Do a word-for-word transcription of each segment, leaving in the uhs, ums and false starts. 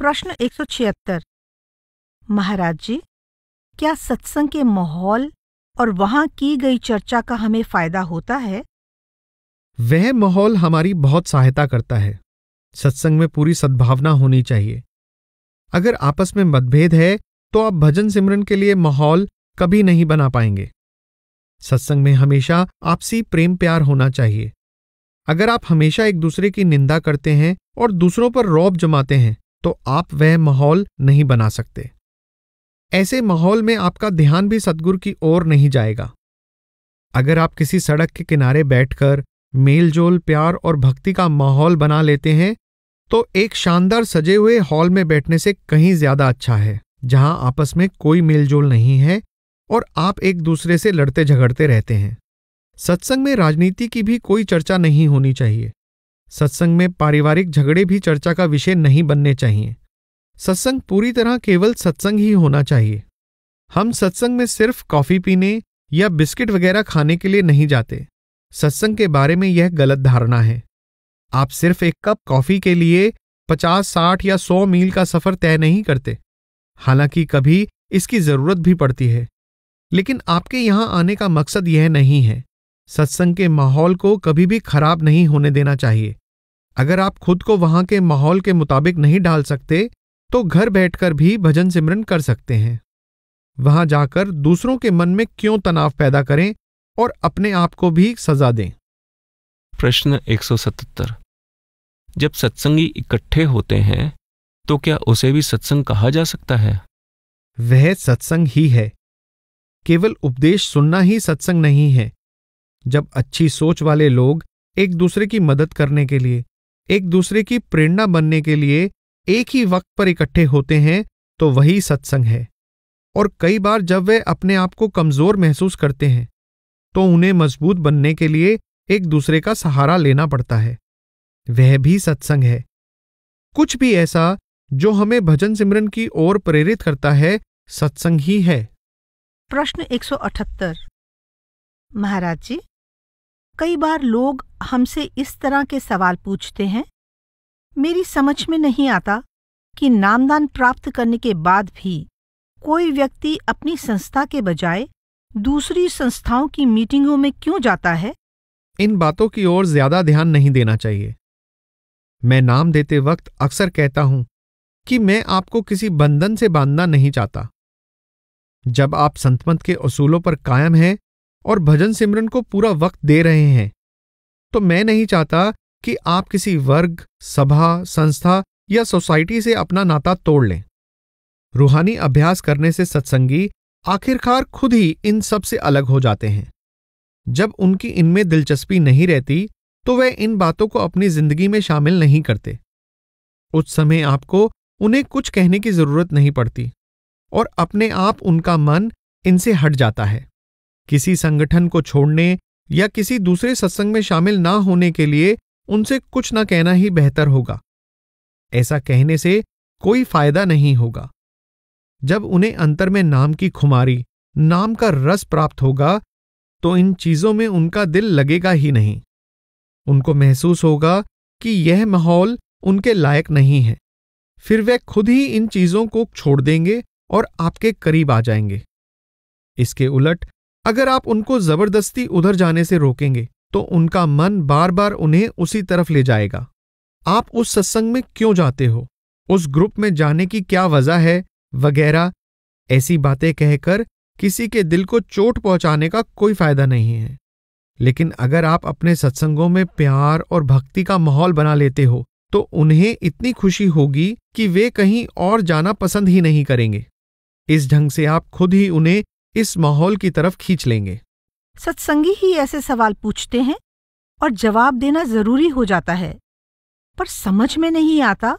प्रश्न एक सौ छिहत्तर। महाराज जी, क्या सत्संग के माहौल और वहां की गई चर्चा का हमें फायदा होता है? वह माहौल हमारी बहुत सहायता करता है। सत्संग में पूरी सद्भावना होनी चाहिए। अगर आपस में मतभेद है तो आप भजन सिमरन के लिए माहौल कभी नहीं बना पाएंगे। सत्संग में हमेशा आपसी प्रेम प्यार होना चाहिए। अगर आप हमेशा एक दूसरे की निंदा करते हैं और दूसरों पर रौब जमाते हैं तो आप वह माहौल नहीं बना सकते। ऐसे माहौल में आपका ध्यान भी सद्गुरु की ओर नहीं जाएगा। अगर आप किसी सड़क के किनारे बैठकर मेलजोल, प्यार और भक्ति का माहौल बना लेते हैं तो एक शानदार सजे हुए हॉल में बैठने से कहीं ज्यादा अच्छा है, जहां आपस में कोई मेलजोल नहीं है और आप एक दूसरे से लड़ते झगड़ते रहते हैं। सत्संग में राजनीति की भी कोई चर्चा नहीं होनी चाहिए। सत्संग में पारिवारिक झगड़े भी चर्चा का विषय नहीं बनने चाहिए। सत्संग पूरी तरह केवल सत्संग ही होना चाहिए। हम सत्संग में सिर्फ कॉफी पीने या बिस्किट वगैरह खाने के लिए नहीं जाते। सत्संग के बारे में यह गलत धारणा है। आप सिर्फ एक कप कॉफी के लिए पचास, साठ या सौ मील का सफर तय नहीं करते। हालांकि कभी इसकी जरूरत भी पड़ती है, लेकिन आपके यहां आने का मकसद यह नहीं है। सत्संग के माहौल को कभी भी खराब नहीं होने देना चाहिए। अगर आप खुद को वहां के माहौल के मुताबिक नहीं ढाल सकते तो घर बैठकर भी भजन सिमरन कर सकते हैं। वहां जाकर दूसरों के मन में क्यों तनाव पैदा करें और अपने आप को भी सजा दें। प्रश्न एक सौ सतहत्तर। जब सत्संगी इकट्ठे होते हैं तो क्या उसे भी सत्संग कहा जा सकता है? वह सत्संग ही है। केवल उपदेश सुनना ही सत्संग नहीं है। जब अच्छी सोच वाले लोग एक दूसरे की मदद करने के लिए, एक दूसरे की प्रेरणा बनने के लिए एक ही वक्त पर इकट्ठे होते हैं तो वही सत्संग है। और कई बार जब वे अपने आप को कमजोर महसूस करते हैं तो उन्हें मजबूत बनने के लिए एक दूसरे का सहारा लेना पड़ता है। वह भी सत्संग है। कुछ भी ऐसा जो हमें भजन सिमरन की ओर प्रेरित करता है, सत्संग ही है। प्रश्न एक सौ अठहत्तर। महाराज जी, कई बार लोग हमसे इस तरह के सवाल पूछते हैं, मेरी समझ में नहीं आता कि नामदान प्राप्त करने के बाद भी कोई व्यक्ति अपनी संस्था के बजाय दूसरी संस्थाओं की मीटिंगों में क्यों जाता है। इन बातों की ओर ज्यादा ध्यान नहीं देना चाहिए। मैं नाम देते वक्त अक्सर कहता हूं कि मैं आपको किसी बंधन से बांधना नहीं चाहता। जब आप संतमत के असूलों पर कायम हैं और भजन सिमरन को पूरा वक्त दे रहे हैं तो मैं नहीं चाहता कि आप किसी वर्ग, सभा, संस्था या सोसाइटी से अपना नाता तोड़ लें। रूहानी अभ्यास करने से सत्संगी आखिरकार खुद ही इन सब से अलग हो जाते हैं। जब उनकी इनमें दिलचस्पी नहीं रहती तो वे इन बातों को अपनी जिंदगी में शामिल नहीं करते। उस समय आपको उन्हें कुछ कहने की जरूरत नहीं पड़ती और अपने आप उनका मन इनसे हट जाता है। किसी संगठन को छोड़ने या किसी दूसरे सत्संग में शामिल ना होने के लिए उनसे कुछ न कहना ही बेहतर होगा। ऐसा कहने से कोई फायदा नहीं होगा। जब उन्हें अंतर में नाम की खुमारी, नाम का रस प्राप्त होगा तो इन चीजों में उनका दिल लगेगा ही नहीं। उनको महसूस होगा कि यह माहौल उनके लायक नहीं है। फिर वे खुद ही इन चीजों को छोड़ देंगे और आपके करीब आ जाएंगे। इसके उलट अगर आप उनको जबरदस्ती उधर जाने से रोकेंगे तो उनका मन बार बार उन्हें उसी तरफ ले जाएगा। आप उस सत्संग में क्यों जाते हो, उस ग्रुप में जाने की क्या वजह है, वगैरह ऐसी बातें कहकर किसी के दिल को चोट पहुंचाने का कोई फायदा नहीं है। लेकिन अगर आप अपने सत्संगों में प्यार और भक्ति का माहौल बना लेते हो तो उन्हें इतनी खुशी होगी कि वे कहीं और जाना पसंद ही नहीं करेंगे। इस ढंग से आप खुद ही उन्हें इस माहौल की तरफ खींच लेंगे। सत्संगी ही ऐसे सवाल पूछते हैं और जवाब देना जरूरी हो जाता है, पर समझ में नहीं आता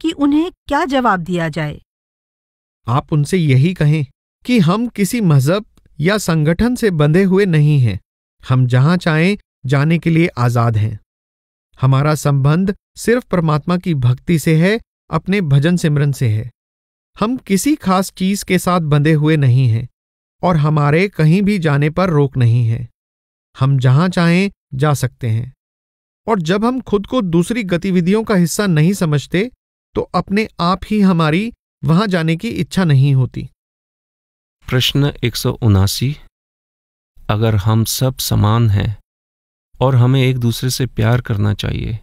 कि उन्हें क्या जवाब दिया जाए। आप उनसे यही कहें कि हम किसी मजहब या संगठन से बंधे हुए नहीं हैं। हम जहां चाहें जाने के लिए आजाद हैं। हमारा संबंध सिर्फ परमात्मा की भक्ति से है, अपने भजन सिमरन से है। हम किसी खास चीज के साथ बंधे हुए नहीं हैं और हमारे कहीं भी जाने पर रोक नहीं है। हम जहां चाहें जा सकते हैं। और जब हम खुद को दूसरी गतिविधियों का हिस्सा नहीं समझते तो अपने आप ही हमारी वहां जाने की इच्छा नहीं होती। प्रश्न एक सौ उनासी। अगर हम सब समान हैं और हमें एक दूसरे से प्यार करना चाहिए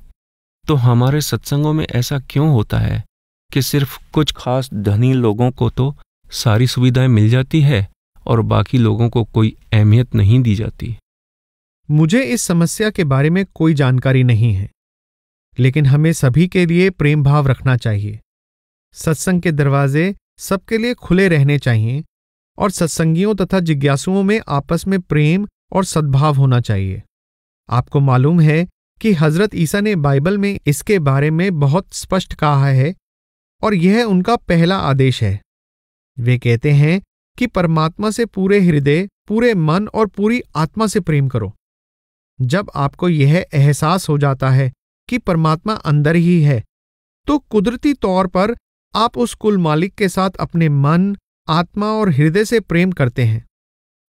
तो हमारे सत्संगों में ऐसा क्यों होता है कि सिर्फ कुछ खास धनी लोगों को तो सारी सुविधाएं मिल जाती है और बाकी लोगों को कोई अहमियत नहीं दी जाती? मुझे इस समस्या के बारे में कोई जानकारी नहीं है, लेकिन हमें सभी के लिए प्रेम भाव रखना चाहिए। सत्संग के दरवाजे सबके लिए खुले रहने चाहिए और सत्संगियों तथा जिज्ञासुओं में आपस में प्रेम और सद्भाव होना चाहिए। आपको मालूम है कि हजरत ईसा ने बाइबल में इसके बारे में बहुत स्पष्ट कहा है और यह उनका पहला आदेश है। वे कहते हैं कि परमात्मा से पूरे हृदय, पूरे मन और पूरी आत्मा से प्रेम करो। जब आपको यह एहसास हो जाता है कि परमात्मा अंदर ही है, तो कुदरती तौर पर आप उस कुल मालिक के साथ अपने मन, आत्मा और हृदय से प्रेम करते हैं।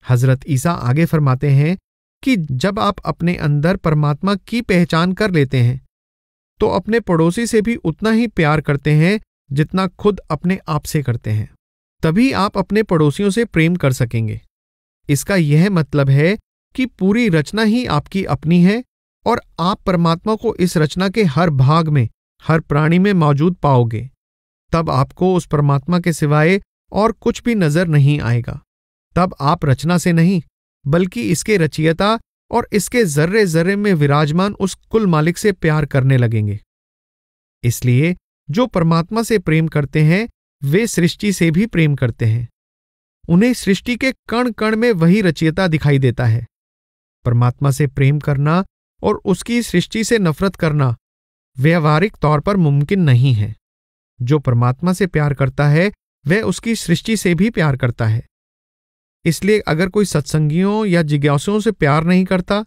हजरत ईसा आगे फरमाते हैं कि जब आप अपने अंदर परमात्मा की पहचान कर लेते हैं तो अपने पड़ोसी से भी उतना ही प्यार करते हैं जितना खुद अपने आप से करते हैं। तभी आप अपने पड़ोसियों से प्रेम कर सकेंगे। इसका यह मतलब है कि पूरी रचना ही आपकी अपनी है और आप परमात्मा को इस रचना के हर भाग में, हर प्राणी में मौजूद पाओगे। तब आपको उस परमात्मा के सिवाय और कुछ भी नजर नहीं आएगा। तब आप रचना से नहीं बल्कि इसके रचयिता और इसके जर्रे जर्रे में विराजमान उस कुल मालिक से प्यार करने लगेंगे। इसलिए जो परमात्मा से प्रेम करते हैं वे सृष्टि से भी प्रेम करते हैं। उन्हें सृष्टि के कण कण में वही रचयिता दिखाई देता है। परमात्मा से प्रेम करना और उसकी सृष्टि से नफरत करना व्यावहारिक तौर पर मुमकिन नहीं है। जो परमात्मा से प्यार करता है वह उसकी सृष्टि से भी प्यार करता है। इसलिए अगर कोई सत्संगियों या जिज्ञासुओं से प्यार नहीं करता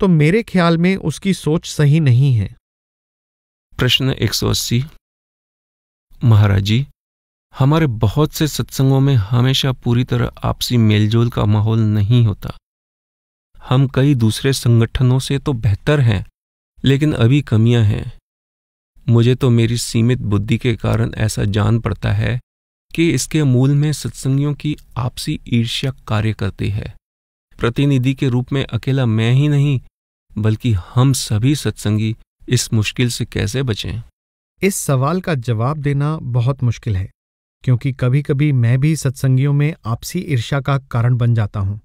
तो मेरे ख्याल में उसकी सोच सही नहीं है। प्रश्न एक सौ अस्सी। महाराज जी, हमारे बहुत से सत्संगों में हमेशा पूरी तरह आपसी मेलजोल का माहौल नहीं होता। हम कई दूसरे संगठनों से तो बेहतर हैं, लेकिन अभी कमियां हैं। मुझे तो मेरी सीमित बुद्धि के कारण ऐसा जान पड़ता है कि इसके मूल में सत्संगियों की आपसी ईर्ष्या कार्य करती है। प्रतिनिधि के रूप में अकेला मैं ही नहीं बल्कि हम सभी सत्संगी इस मुश्किल से कैसे बचें? इस सवाल का जवाब देना बहुत मुश्किल है, क्योंकि कभी कभी मैं भी सत्संगियों में आपसी ईर्ष्या का कारण बन जाता हूं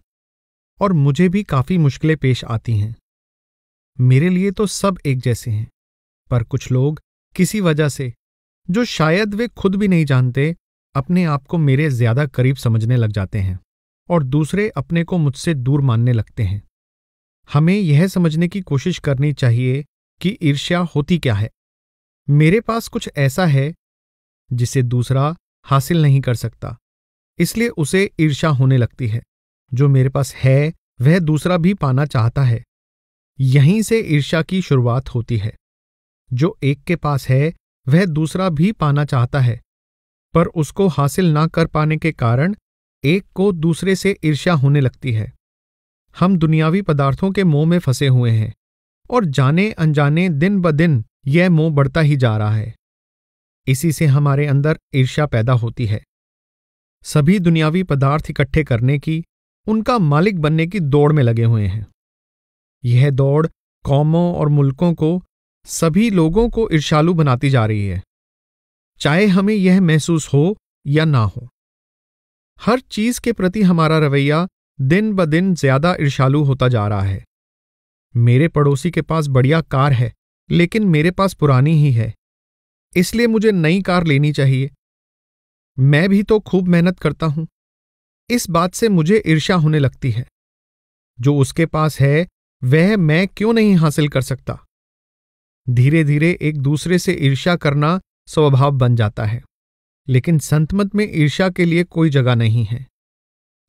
और मुझे भी काफी मुश्किलें पेश आती हैं। मेरे लिए तो सब एक जैसे हैं, पर कुछ लोग किसी वजह से, जो शायद वे खुद भी नहीं जानते, अपने आप को मेरे ज्यादा करीब समझने लग जाते हैं और दूसरे अपने को मुझसे दूर मानने लगते हैं। हमें यह समझने की कोशिश करनी चाहिए कि ईर्ष्या होती क्या है। मेरे पास कुछ ऐसा है जिसे दूसरा हासिल नहीं कर सकता, इसलिए उसे ईर्ष्या होने लगती है। जो मेरे पास है वह दूसरा भी पाना चाहता है। यहीं से ईर्ष्या की शुरुआत होती है। जो एक के पास है वह दूसरा भी पाना चाहता है, पर उसको हासिल ना कर पाने के कारण एक को दूसरे से ईर्ष्या होने लगती है। हम दुनियावी पदार्थों के मोह में फंसे हुए हैं और जाने अनजाने दिन ब दिन यह मोह बढ़ता ही जा रहा है। इसी से हमारे अंदर ईर्ष्या पैदा होती है। सभी दुनियावी पदार्थ इकट्ठे करने की, उनका मालिक बनने की दौड़ में लगे हुए हैं। यह दौड़ कौमों और मुल्कों को, सभी लोगों को ईर्ष्यालु बनाती जा रही है, चाहे हमें यह महसूस हो या ना हो। हर चीज के प्रति हमारा रवैया दिन ब दिन ज्यादा ईर्ष्यालु होता जा रहा है। मेरे पड़ोसी के पास बढ़िया कार है, लेकिन मेरे पास पुरानी ही है, इसलिए मुझे नई कार लेनी चाहिए। मैं भी तो खूब मेहनत करता हूं। इस बात से मुझे ईर्ष्या होने लगती है। जो उसके पास है वह मैं क्यों नहीं हासिल कर सकता? धीरे धीरे एक दूसरे से ईर्ष्या करना स्वभाव बन जाता है। लेकिन संतमत में ईर्ष्या के लिए कोई जगह नहीं है।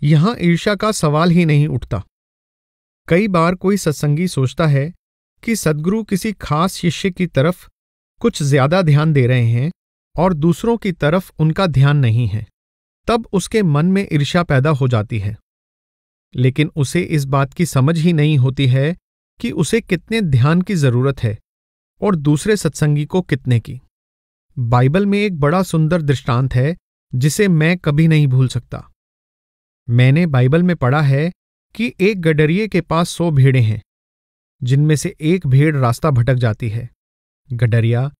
यहां ईर्ष्या का सवाल ही नहीं उठता। कई बार कोई सत्संगी सोचता है कि सद्गुरु किसी खास शिष्य की तरफ कुछ ज्यादा ध्यान दे रहे हैं और दूसरों की तरफ उनका ध्यान नहीं है। तब उसके मन में ईर्ष्या पैदा हो जाती है, लेकिन उसे इस बात की समझ ही नहीं होती है कि उसे कितने ध्यान की जरूरत है और दूसरे सत्संगी को कितने की। बाइबल में एक बड़ा सुंदर दृष्टांत है जिसे मैं कभी नहीं भूल सकता। मैंने बाइबल में पढ़ा है कि एक गडरिये के पास सौ भेड़ें हैं, जिनमें से एक भेड़ रास्ता भटक जाती है। गडरिया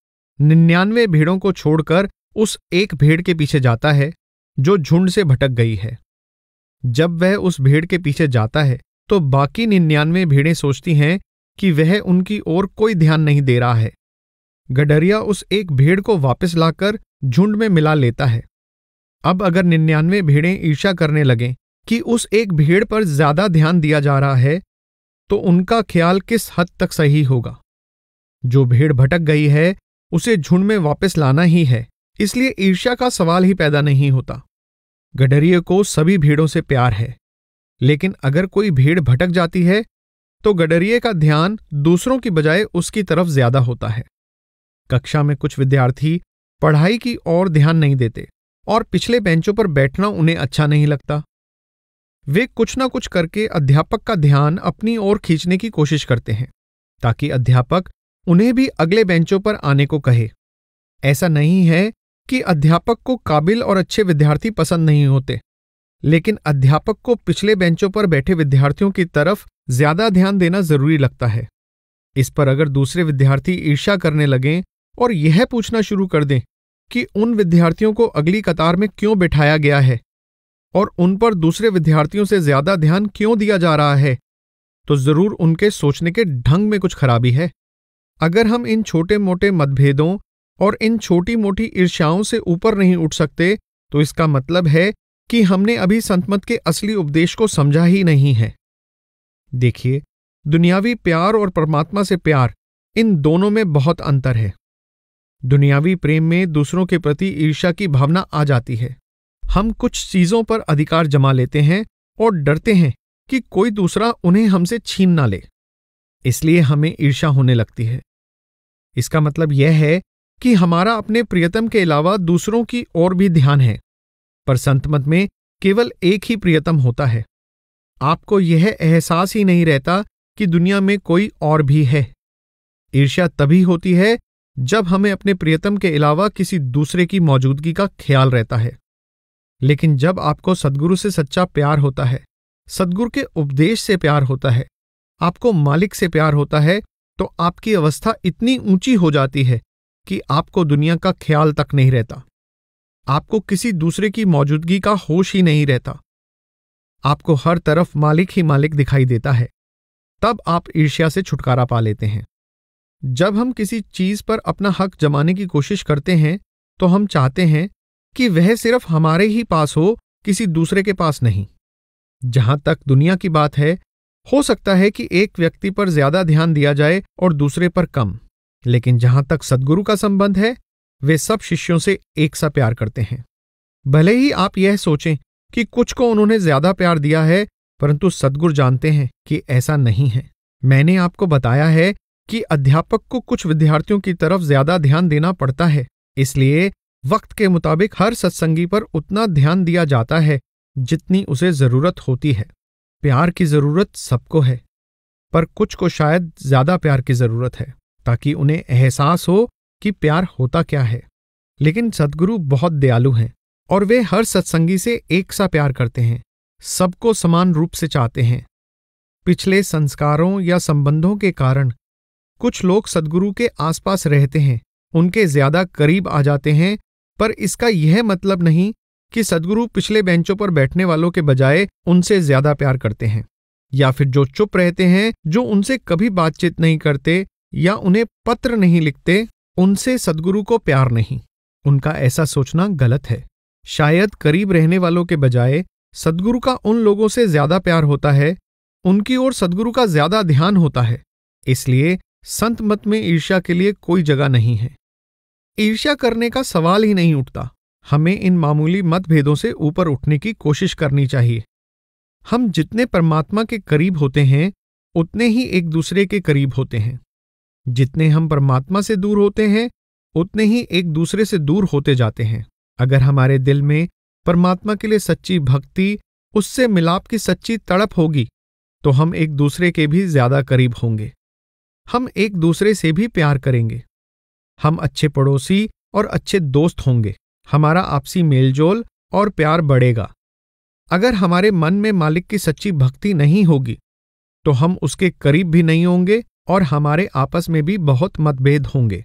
निन्यानवे भेड़ों को छोड़कर उस एक भेड़ के पीछे जाता है जो झुंड से भटक गई है। जब वह उस भेड़ के पीछे जाता है तो बाकी निन्यानवे भेड़ें सोचती हैं कि वह उनकी ओर कोई ध्यान नहीं दे रहा है। गडरिया उस एक भेड़ को वापस लाकर झुंड में मिला लेता है। अब अगर निन्यानवे भेड़ें ईर्ष्या करने लगें कि उस एक भेड़ पर ज्यादा ध्यान दिया जा रहा है तो उनका ख्याल किस हद तक सही होगा। जो भेड़ भटक गई है उसे झुंड में वापस लाना ही है, इसलिए ईर्ष्या का सवाल ही पैदा नहीं होता। गडरिये को सभी भेड़ों से प्यार है, लेकिन अगर कोई भेड़ भटक जाती है तो गडरिये का ध्यान दूसरों की बजाय उसकी तरफ ज्यादा होता है। कक्षा में कुछ विद्यार्थी पढ़ाई की ओर ध्यान नहीं देते और पिछले बेंचों पर बैठना उन्हें अच्छा नहीं लगता। वे कुछ ना कुछ करके अध्यापक का ध्यान अपनी ओर खींचने की कोशिश करते हैं ताकि अध्यापक उन्हें भी अगले बेंचों पर आने को कहे। ऐसा नहीं है कि अध्यापक को काबिल और अच्छे विद्यार्थी पसंद नहीं होते, लेकिन अध्यापक को पिछले बेंचों पर बैठे विद्यार्थियों की तरफ ज्यादा ध्यान देना जरूरी लगता है। इस पर अगर दूसरे विद्यार्थी ईर्ष्या करने लगें और यह पूछना शुरू कर दें कि उन विद्यार्थियों को अगली कतार में क्यों बिठाया गया है और उन पर दूसरे विद्यार्थियों से ज्यादा ध्यान क्यों दिया जा रहा है, तो जरूर उनके सोचने के ढंग में कुछ खराबी है। अगर हम इन छोटे मोटे मतभेदों और इन छोटी मोटी ईर्ष्याओं से ऊपर नहीं उठ सकते तो इसका मतलब है कि हमने अभी संतमत के असली उपदेश को समझा ही नहीं है। देखिए, दुनियावी प्यार और परमात्मा से प्यार, इन दोनों में बहुत अंतर है। दुनियावी प्रेम में दूसरों के प्रति ईर्ष्या की भावना आ जाती है। हम कुछ चीजों पर अधिकार जमा लेते हैं और डरते हैं कि कोई दूसरा उन्हें हमसे छीन ना ले, इसलिए हमें ईर्ष्या होने लगती है। इसका मतलब यह है कि हमारा अपने प्रियतम के अलावा दूसरों की ओर भी ध्यान है, पर संतमत में केवल एक ही प्रियतम होता है। आपको यह एहसास ही नहीं रहता कि दुनिया में कोई और भी है। ईर्ष्या तभी होती है जब हमें अपने प्रियतम के अलावा किसी दूसरे की मौजूदगी का ख्याल रहता है। लेकिन जब आपको सद्गुरु से सच्चा प्यार होता है, सद्गुरु के उपदेश से प्यार होता है, आपको मालिक से प्यार होता है, तो आपकी अवस्था इतनी ऊंची हो जाती है कि आपको दुनिया का ख्याल तक नहीं रहता। आपको किसी दूसरे की मौजूदगी का होश ही नहीं रहता। आपको हर तरफ मालिक ही मालिक दिखाई देता है। तब आप ईर्ष्या से छुटकारा पा लेते हैं। जब हम किसी चीज पर अपना हक जमाने की कोशिश करते हैं तो हम चाहते हैं कि वह सिर्फ हमारे ही पास हो, किसी दूसरे के पास नहीं। जहां तक दुनिया की बात है, हो सकता है कि एक व्यक्ति पर ज्यादा ध्यान दिया जाए और दूसरे पर कम, लेकिन जहां तक सद्गुरु का संबंध है, वे सब शिष्यों से एक सा प्यार करते हैं। भले ही आप यह सोचें कि कुछ को उन्होंने ज्यादा प्यार दिया है, परंतु सद्गुरु जानते हैं कि ऐसा नहीं है। मैंने आपको बताया है कि अध्यापक को कुछ विद्यार्थियों की तरफ ज्यादा ध्यान देना पड़ता है, इसलिए वक्त के मुताबिक हर सत्संगी पर उतना ध्यान दिया जाता है जितनी उसे जरूरत होती है। प्यार की जरूरत सबको है, पर कुछ को शायद ज्यादा प्यार की जरूरत है ताकि उन्हें एहसास हो कि प्यार होता क्या है। लेकिन सद्गुरु बहुत दयालु हैं और वे हर सत्संगी से एक सा प्यार करते हैं, सबको समान रूप से चाहते हैं। पिछले संस्कारों या संबंधों के कारण कुछ लोग सद्गुरु के आसपास रहते हैं, उनके ज्यादा करीब आ जाते हैं, पर इसका यह मतलब नहीं कि सद्गुरु पिछले बेंचों पर बैठने वालों के बजाय उनसे ज्यादा प्यार करते हैं। या फिर जो चुप रहते हैं, जो उनसे कभी बातचीत नहीं करते या उन्हें पत्र नहीं लिखते, उनसे सद्गुरु को प्यार नहीं। उनका ऐसा सोचना गलत है। शायद करीब रहने वालों के बजाय सद्गुरु का उन लोगों से ज्यादा प्यार होता है, उनकी ओर सद्गुरु का ज्यादा ध्यान होता है। इसलिए संत मत में ईर्ष्या के लिए कोई जगह नहीं है। ईर्ष्या करने का सवाल ही नहीं उठता। हमें इन मामूली मतभेदों से ऊपर उठने की कोशिश करनी चाहिए। हम जितने परमात्मा के करीब होते हैं, उतने ही एक दूसरे के करीब होते हैं। जितने हम परमात्मा से दूर होते हैं, उतने ही एक दूसरे से दूर होते जाते हैं। अगर हमारे दिल में परमात्मा के लिए सच्ची भक्ति, उससे मिलाप की सच्ची तड़प होगी, तो हम एक दूसरे के भी ज्यादा करीब होंगे। हम एक दूसरे से भी प्यार करेंगे। हम अच्छे पड़ोसी और अच्छे दोस्त होंगे। हमारा आपसी मेलजोल और प्यार बढ़ेगा। अगर हमारे मन में मालिक की सच्ची भक्ति नहीं होगी तो हम उसके करीब भी नहीं होंगे और हमारे आपस में भी बहुत मतभेद होंगे।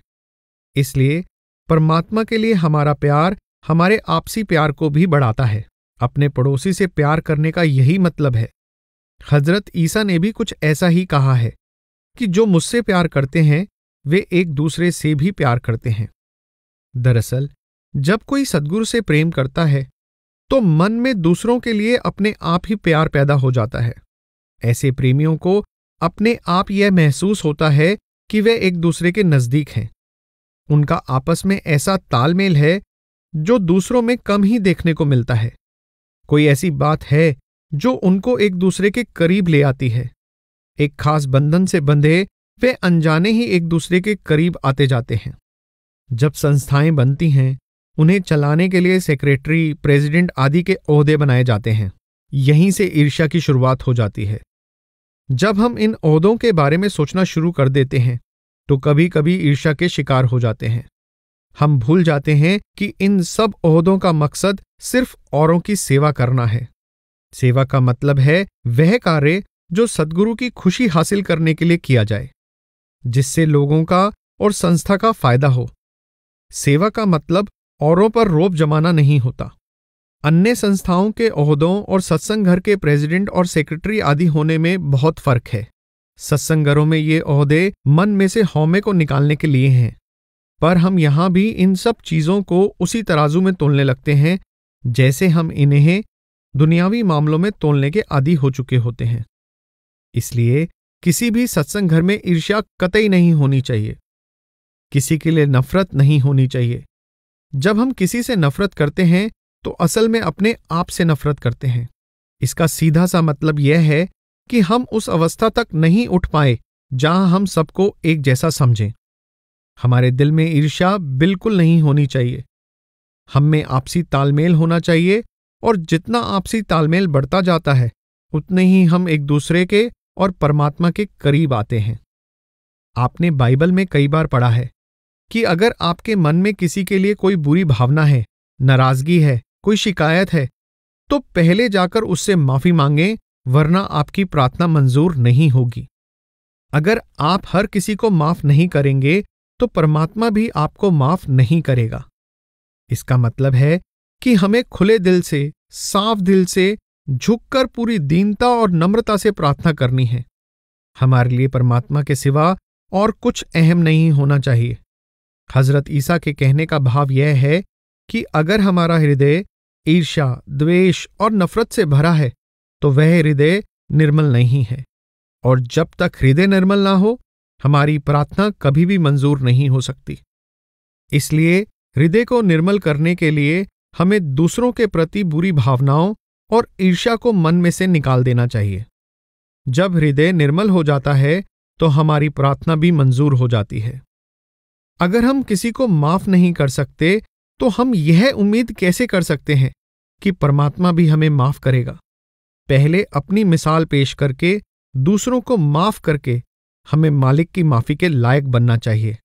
इसलिए परमात्मा के लिए हमारा प्यार हमारे आपसी प्यार को भी बढ़ाता है। अपने पड़ोसी से प्यार करने का यही मतलब है। हजरत ईसा ने भी कुछ ऐसा ही कहा है कि जो मुझसे प्यार करते हैं वे एक दूसरे से भी प्यार करते हैं। दरअसल जब कोई सद्गुरु से प्रेम करता है तो मन में दूसरों के लिए अपने आप ही प्यार पैदा हो जाता है। ऐसे प्रेमियों को अपने आप यह महसूस होता है कि वे एक दूसरे के नज़दीक हैं। उनका आपस में ऐसा तालमेल है जो दूसरों में कम ही देखने को मिलता है। कोई ऐसी बात है जो उनको एक दूसरे के करीब ले आती है। एक खास बंधन से बंधे वे अनजाने ही एक दूसरे के करीब आते जाते हैं। जब संस्थाएं बनती हैं उन्हें चलाने के लिए सेक्रेटरी, प्रेसिडेंट आदि के ओहदे बनाए जाते हैं। यहीं से ईर्ष्या की शुरुआत हो जाती है। जब हम इन ओहदों के बारे में सोचना शुरू कर देते हैं तो कभी कभी ईर्ष्या के शिकार हो जाते हैं। हम भूल जाते हैं कि इन सब ओहदों का मकसद सिर्फ औरों की सेवा करना है। सेवा का मतलब है वह कार्य जो सद्गुरु की खुशी हासिल करने के लिए किया जाए, जिससे लोगों का और संस्था का फायदा हो। सेवा का मतलब औरों पर रोब जमाना नहीं होता। अन्य संस्थाओं के ओहदों और सत्संग घर के प्रेसिडेंट और सेक्रेटरी आदि होने में बहुत फर्क है। सत्संग घरों में ये ओहदे मन में से हौमे को निकालने के लिए हैं, पर हम यहाँ भी इन सब चीज़ों को उसी तराजू में तोलने लगते हैं जैसे हम इन्हें दुनियावी मामलों में तोलने के आदी हो चुके होते हैं। इसलिए किसी भी सत्संग घर में ईर्ष्या कतई नहीं होनी चाहिए। किसी के लिए नफरत नहीं होनी चाहिए। जब हम किसी से नफरत करते हैं तो असल में अपने आप से नफरत करते हैं। इसका सीधा सा मतलब यह है कि हम उस अवस्था तक नहीं उठ पाए जहां हम सबको एक जैसा समझें। हमारे दिल में ईर्ष्या बिल्कुल नहीं होनी चाहिए। हम में आपसी तालमेल होना चाहिए और जितना आपसी तालमेल बढ़ता जाता है उतने ही हम एक दूसरे के और परमात्मा के करीब आते हैं। आपने बाइबल में कई बार पढ़ा है कि अगर आपके मन में किसी के लिए कोई बुरी भावना है, नाराजगी है, कोई शिकायत है तो पहले जाकर उससे माफी मांगें, वरना आपकी प्रार्थना मंजूर नहीं होगी। अगर आप हर किसी को माफ नहीं करेंगे तो परमात्मा भी आपको माफ नहीं करेगा। इसका मतलब है कि हमें खुले दिल से, साफ दिल से, झुककर पूरी दीनता और नम्रता से प्रार्थना करनी है। हमारे लिए परमात्मा के सिवा और कुछ अहम नहीं होना चाहिए। हजरत ईसा के कहने का भाव यह है कि अगर हमारा हृदय ईर्ष्या, द्वेष और नफरत से भरा है तो वह हृदय निर्मल नहीं है, और जब तक हृदय निर्मल ना हो हमारी प्रार्थना कभी भी मंजूर नहीं हो सकती। इसलिए हृदय को निर्मल करने के लिए हमें दूसरों के प्रति बुरी भावनाओं और ईर्ष्या को मन में से निकाल देना चाहिए। जब हृदय निर्मल हो जाता है तो हमारी प्रार्थना भी मंजूर हो जाती है। अगर हम किसी को माफ नहीं कर सकते तो हम यह उम्मीद कैसे कर सकते हैं कि परमात्मा भी हमें माफ करेगा। पहले अपनी मिसाल पेश करके, दूसरों को माफ करके हमें मालिक की माफी के लायक बनना चाहिए।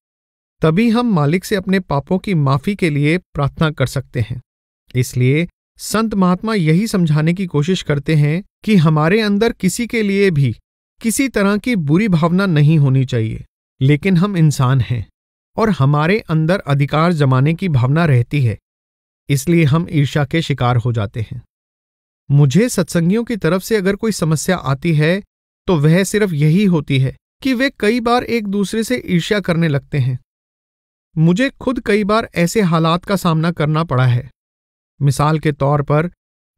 तभी हम मालिक से अपने पापों की माफी के लिए प्रार्थना कर सकते हैं। इसलिए संत महात्मा यही समझाने की कोशिश करते हैं कि हमारे अंदर किसी के लिए भी किसी तरह की बुरी भावना नहीं होनी चाहिए। लेकिन हम इंसान हैं और हमारे अंदर अधिकार जमाने की भावना रहती है, इसलिए हम ईर्ष्या के शिकार हो जाते हैं। मुझे सत्संगियों की तरफ से अगर कोई समस्या आती है तो वह सिर्फ यही होती है कि वे कई बार एक दूसरे से ईर्ष्या करने लगते हैं। मुझे खुद कई बार ऐसे हालात का सामना करना पड़ा है। मिसाल के तौर पर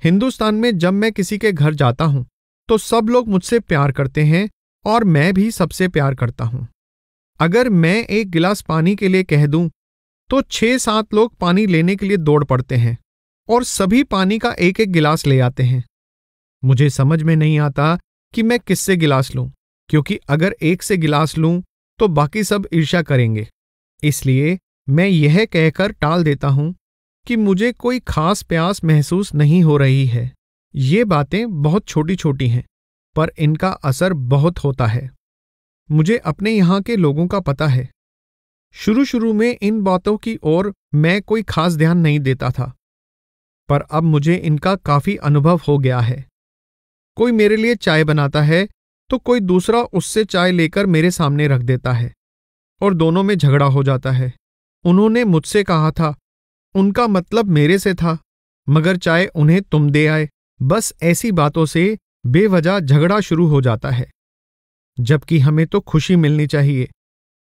हिंदुस्तान में जब मैं किसी के घर जाता हूं तो सब लोग मुझसे प्यार करते हैं और मैं भी सबसे प्यार करता हूं। अगर मैं एक गिलास पानी के लिए कह दूं तो छह सात लोग पानी लेने के लिए दौड़ पड़ते हैं और सभी पानी का एक एक गिलास ले आते हैं। मुझे समझ में नहीं आता कि मैं किससे गिलास लूं, क्योंकि अगर एक से गिलास लूं तो बाकी सब ईर्ष्या करेंगे। इसलिए मैं यह कहकर टाल देता हूं कि मुझे कोई खास प्यास महसूस नहीं हो रही है। ये बातें बहुत छोटी छोटी हैं पर इनका असर बहुत होता है। मुझे अपने यहाँ के लोगों का पता है। शुरू शुरू में इन बातों की ओर मैं कोई खास ध्यान नहीं देता था, पर अब मुझे इनका काफी अनुभव हो गया है। कोई मेरे लिए चाय बनाता है तो कोई दूसरा उससे चाय लेकर मेरे सामने रख देता है और दोनों में झगड़ा हो जाता है। उन्होंने मुझसे कहा था, उनका मतलब मेरे से था, मगर चाय उन्हें तुम दे आए। बस ऐसी बातों से बेवजह झगड़ा शुरू हो जाता है, जबकि हमें तो खुशी मिलनी चाहिए।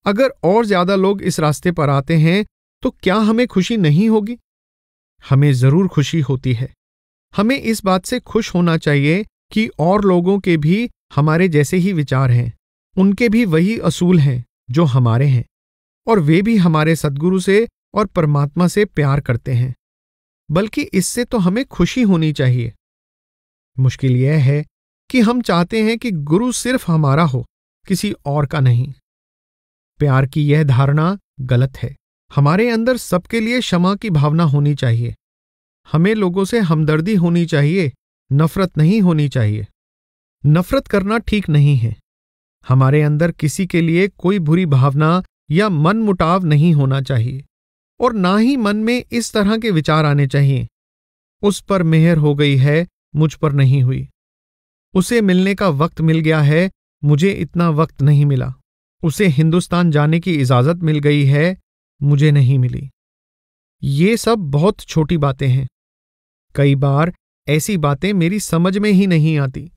अगर और ज्यादा लोग इस रास्ते पर आते हैं तो क्या हमें खुशी नहीं होगी? हमें जरूर खुशी होती है। हमें इस बात से खुश होना चाहिए कि और लोगों के भी हमारे जैसे ही विचार हैं, उनके भी वही असूल हैं जो हमारे हैं, और वे भी हमारे सद्गुरु से और परमात्मा से प्यार करते हैं। बल्कि इससे तो हमें खुशी होनी चाहिए। मुश्किल यह है कि हम चाहते हैं कि गुरु सिर्फ हमारा हो, किसी और का नहीं। प्यार की यह धारणा गलत है। हमारे अंदर सबके लिए क्षमा की भावना होनी चाहिए। हमें लोगों से हमदर्दी होनी चाहिए, नफरत नहीं होनी चाहिए। नफरत करना ठीक नहीं है। हमारे अंदर किसी के लिए कोई बुरी भावना या मनमुटाव नहीं होना चाहिए, और ना ही मन में इस तरह के विचार आने चाहिए, उस पर मेहर हो गई है, मुझ पर नहीं हुई। उसे मिलने का वक्त मिल गया है, मुझे इतना वक्त नहीं मिला। उसे हिंदुस्तान जाने की इजाज़त मिल गई है, मुझे नहीं मिली। ये सब बहुत छोटी बातें हैं। कई बार ऐसी बातें मेरी समझ में ही नहीं आती।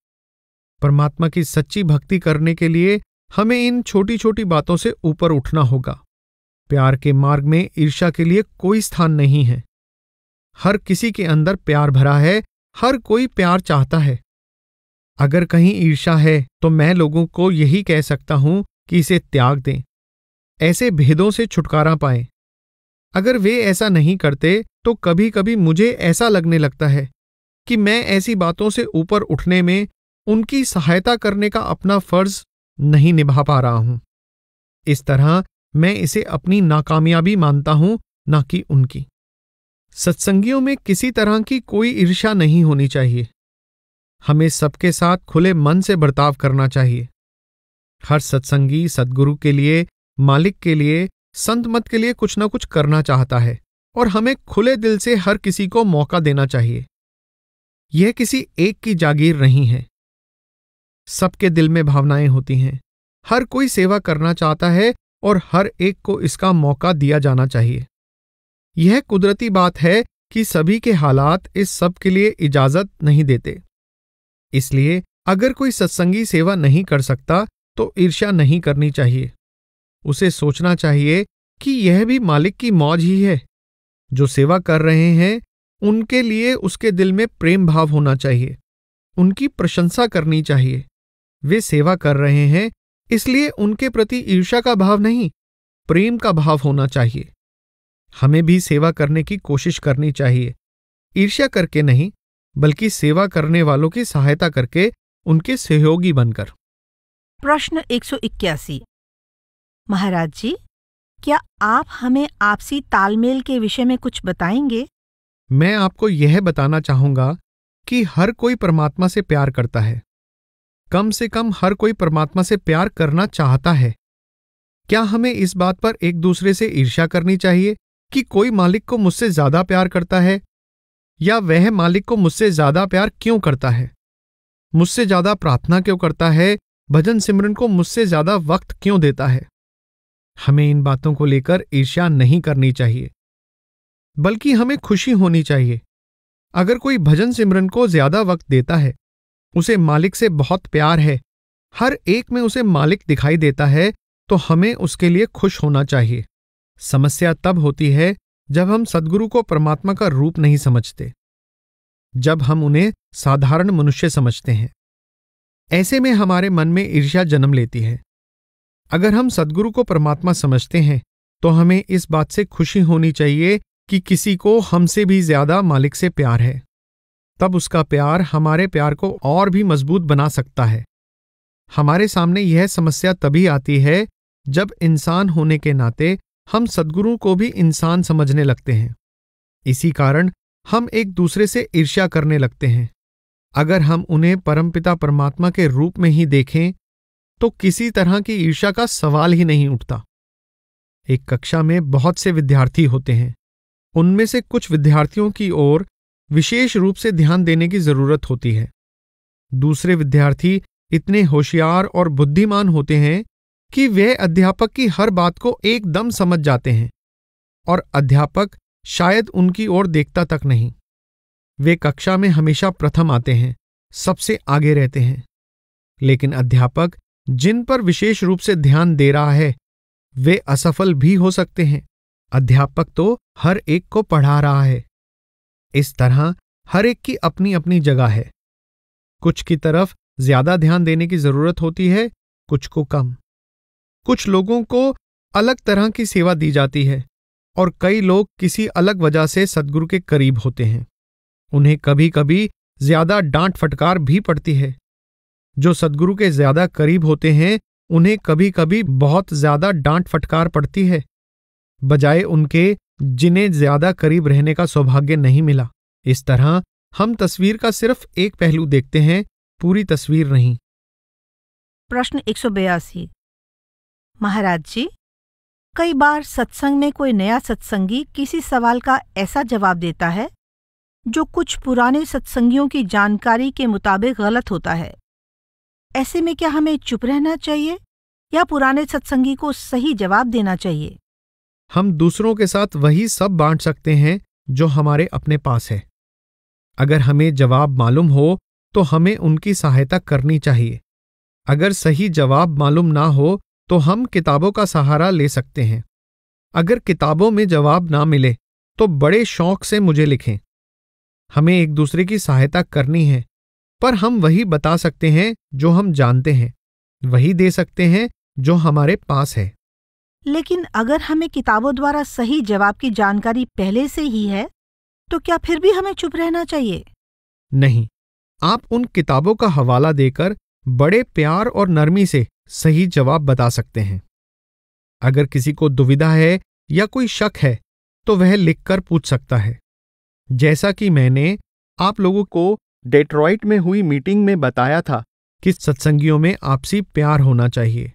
परमात्मा की सच्ची भक्ति करने के लिए हमें इन छोटी छोटी बातों से ऊपर उठना होगा। प्यार के मार्ग में ईर्ष्या के लिए कोई स्थान नहीं है। हर किसी के अंदर प्यार भरा है, हर कोई प्यार चाहता है। अगर कहीं ईर्ष्या है तो मैं लोगों को यही कह सकता हूं कि इसे त्याग दें, ऐसे भेदों से छुटकारा पाएं। अगर वे ऐसा नहीं करते तो कभी कभी मुझे ऐसा लगने लगता है कि मैं ऐसी बातों से ऊपर उठने में उनकी सहायता करने का अपना फर्ज नहीं निभा पा रहा हूं। इस तरह मैं इसे अपनी नाकामयाबी मानता हूं, ना कि उनकी। सत्संगियों में किसी तरह की कोई ईर्ष्या नहीं होनी चाहिए। हमें सबके साथ खुले मन से बर्ताव करना चाहिए। हर सत्संगी सद्गुरु के लिए, मालिक के लिए, संत मत के लिए कुछ ना कुछ करना चाहता है, और हमें खुले दिल से हर किसी को मौका देना चाहिए। यह किसी एक की जागीर नहीं है। सबके दिल में भावनाएं होती हैं। हर कोई सेवा करना चाहता है और हर एक को इसका मौका दिया जाना चाहिए। यह कुदरती बात है कि सभी के हालात इस सब के लिए इजाजत नहीं देते। इसलिए अगर कोई सत्संगी सेवा नहीं कर सकता तो ईर्ष्या नहीं करनी चाहिए। उसे सोचना चाहिए कि यह भी मालिक की मौज ही है। जो सेवा कर रहे हैं उनके लिए उसके दिल में प्रेम भाव होना चाहिए, उनकी प्रशंसा करनी चाहिए। वे सेवा कर रहे हैं, इसलिए उनके प्रति ईर्ष्या का भाव नहीं, प्रेम का भाव होना चाहिए। हमें भी सेवा करने की कोशिश करनी चाहिए, ईर्ष्या करके नहीं, बल्कि सेवा करने वालों की सहायता करके, उनके सहयोगी बनकर। प्रश्न एक सौ इक्यासी। महाराज जी, क्या आप हमें आपसी तालमेल के विषय में कुछ बताएंगे? मैं आपको यह बताना चाहूंगा कि हर कोई परमात्मा से प्यार करता है। कम से कम हर कोई परमात्मा से प्यार करना चाहता है। क्या हमें इस बात पर एक दूसरे से ईर्ष्या करनी चाहिए कि कोई मालिक को मुझसे ज्यादा प्यार करता है, या वह मालिक को मुझसे ज्यादा प्यार क्यों करता है, मुझसे ज्यादा प्रार्थना क्यों करता है, भजन सिमरन को मुझसे ज्यादा वक्त क्यों देता है? हमें इन बातों को लेकर ईर्ष्या नहीं करनी चाहिए, बल्कि हमें खुशी होनी चाहिए। अगर कोई भजन सिमरन को ज्यादा वक्त देता है, उसे मालिक से बहुत प्यार है, हर एक में उसे मालिक दिखाई देता है, तो हमें उसके लिए खुश होना चाहिए। समस्या तब होती है जब हम सद्गुरु को परमात्मा का रूप नहीं समझते, जब हम उन्हें साधारण मनुष्य समझते हैं। ऐसे में हमारे मन में ईर्ष्या जन्म लेती है। अगर हम सद्गुरु को परमात्मा समझते हैं तो हमें इस बात से खुशी होनी चाहिए कि किसी को हमसे भी ज्यादा मालिक से प्यार है। तब उसका प्यार हमारे प्यार को और भी मजबूत बना सकता है। हमारे सामने यह समस्या तभी आती है जब इंसान होने के नाते हम सद्गुरु को भी इंसान समझने लगते हैं। इसी कारण हम एक दूसरे से ईर्ष्या करने लगते हैं। अगर हम उन्हें परमपिता परमात्मा के रूप में ही देखें तो किसी तरह की ईर्ष्या का सवाल ही नहीं उठता। एक कक्षा में बहुत से विद्यार्थी होते हैं। उनमें से कुछ विद्यार्थियों की ओर विशेष रूप से ध्यान देने की जरूरत होती है। दूसरे विद्यार्थी इतने होशियार और बुद्धिमान होते हैं कि वे अध्यापक की हर बात को एकदम समझ जाते हैं और अध्यापक शायद उनकी ओर देखता तक नहीं। वे कक्षा में हमेशा प्रथम आते हैं, सबसे आगे रहते हैं। लेकिन अध्यापक जिन पर विशेष रूप से ध्यान दे रहा है वे असफल भी हो सकते हैं। अध्यापक तो हर एक को पढ़ा रहा है। इस तरह हर एक की अपनी अपनी जगह है। कुछ की तरफ ज्यादा ध्यान देने की जरूरत होती है, कुछ को कम। कुछ लोगों को अलग तरह की सेवा दी जाती है और कई लोग किसी अलग वजह से सद्गुरु के करीब होते हैं। उन्हें कभी कभी ज्यादा डांट फटकार भी पड़ती है। जो सद्गुरु के ज्यादा करीब होते हैं उन्हें कभी कभी बहुत ज्यादा डांट फटकार पड़ती है, बजाय उनके जिन्हें ज्यादा करीब रहने का सौभाग्य नहीं मिला। इस तरह हम तस्वीर का सिर्फ एक पहलू देखते हैं, पूरी तस्वीर नहीं। प्रश्न एक सौ बयासी। महाराज जी, कई बार सत्संग में कोई नया सत्संगी किसी सवाल का ऐसा जवाब देता है जो कुछ पुराने सत्संगियों की जानकारी के मुताबिक गलत होता है। ऐसे में क्या हमें चुप रहना चाहिए या पुराने सत्संगी को सही जवाब देना चाहिए? हम दूसरों के साथ वही सब बांट सकते हैं जो हमारे अपने पास है। अगर हमें जवाब मालूम हो तो हमें उनकी सहायता करनी चाहिए। अगर सही जवाब मालूम ना हो तो हम किताबों का सहारा ले सकते हैं। अगर किताबों में जवाब ना मिले तो बड़े शौक से मुझे लिखें। हमें एक दूसरे की सहायता करनी है, पर हम वही बता सकते हैं जो हम जानते हैं, वही दे सकते हैं जो हमारे पास है। लेकिन अगर हमें किताबों द्वारा सही जवाब की जानकारी पहले से ही है तो क्या फिर भी हमें चुप रहना चाहिए? नहीं, आप उन किताबों का हवाला देकर बड़े प्यार और नरमी से सही जवाब बता सकते हैं। अगर किसी को दुविधा है या कोई शक है तो वह लिखकर पूछ सकता है। जैसा कि मैंने आप लोगों को डेट्रॉइट में हुई मीटिंग में बताया था कि सत्संगियों में आपसी प्यार होना चाहिए,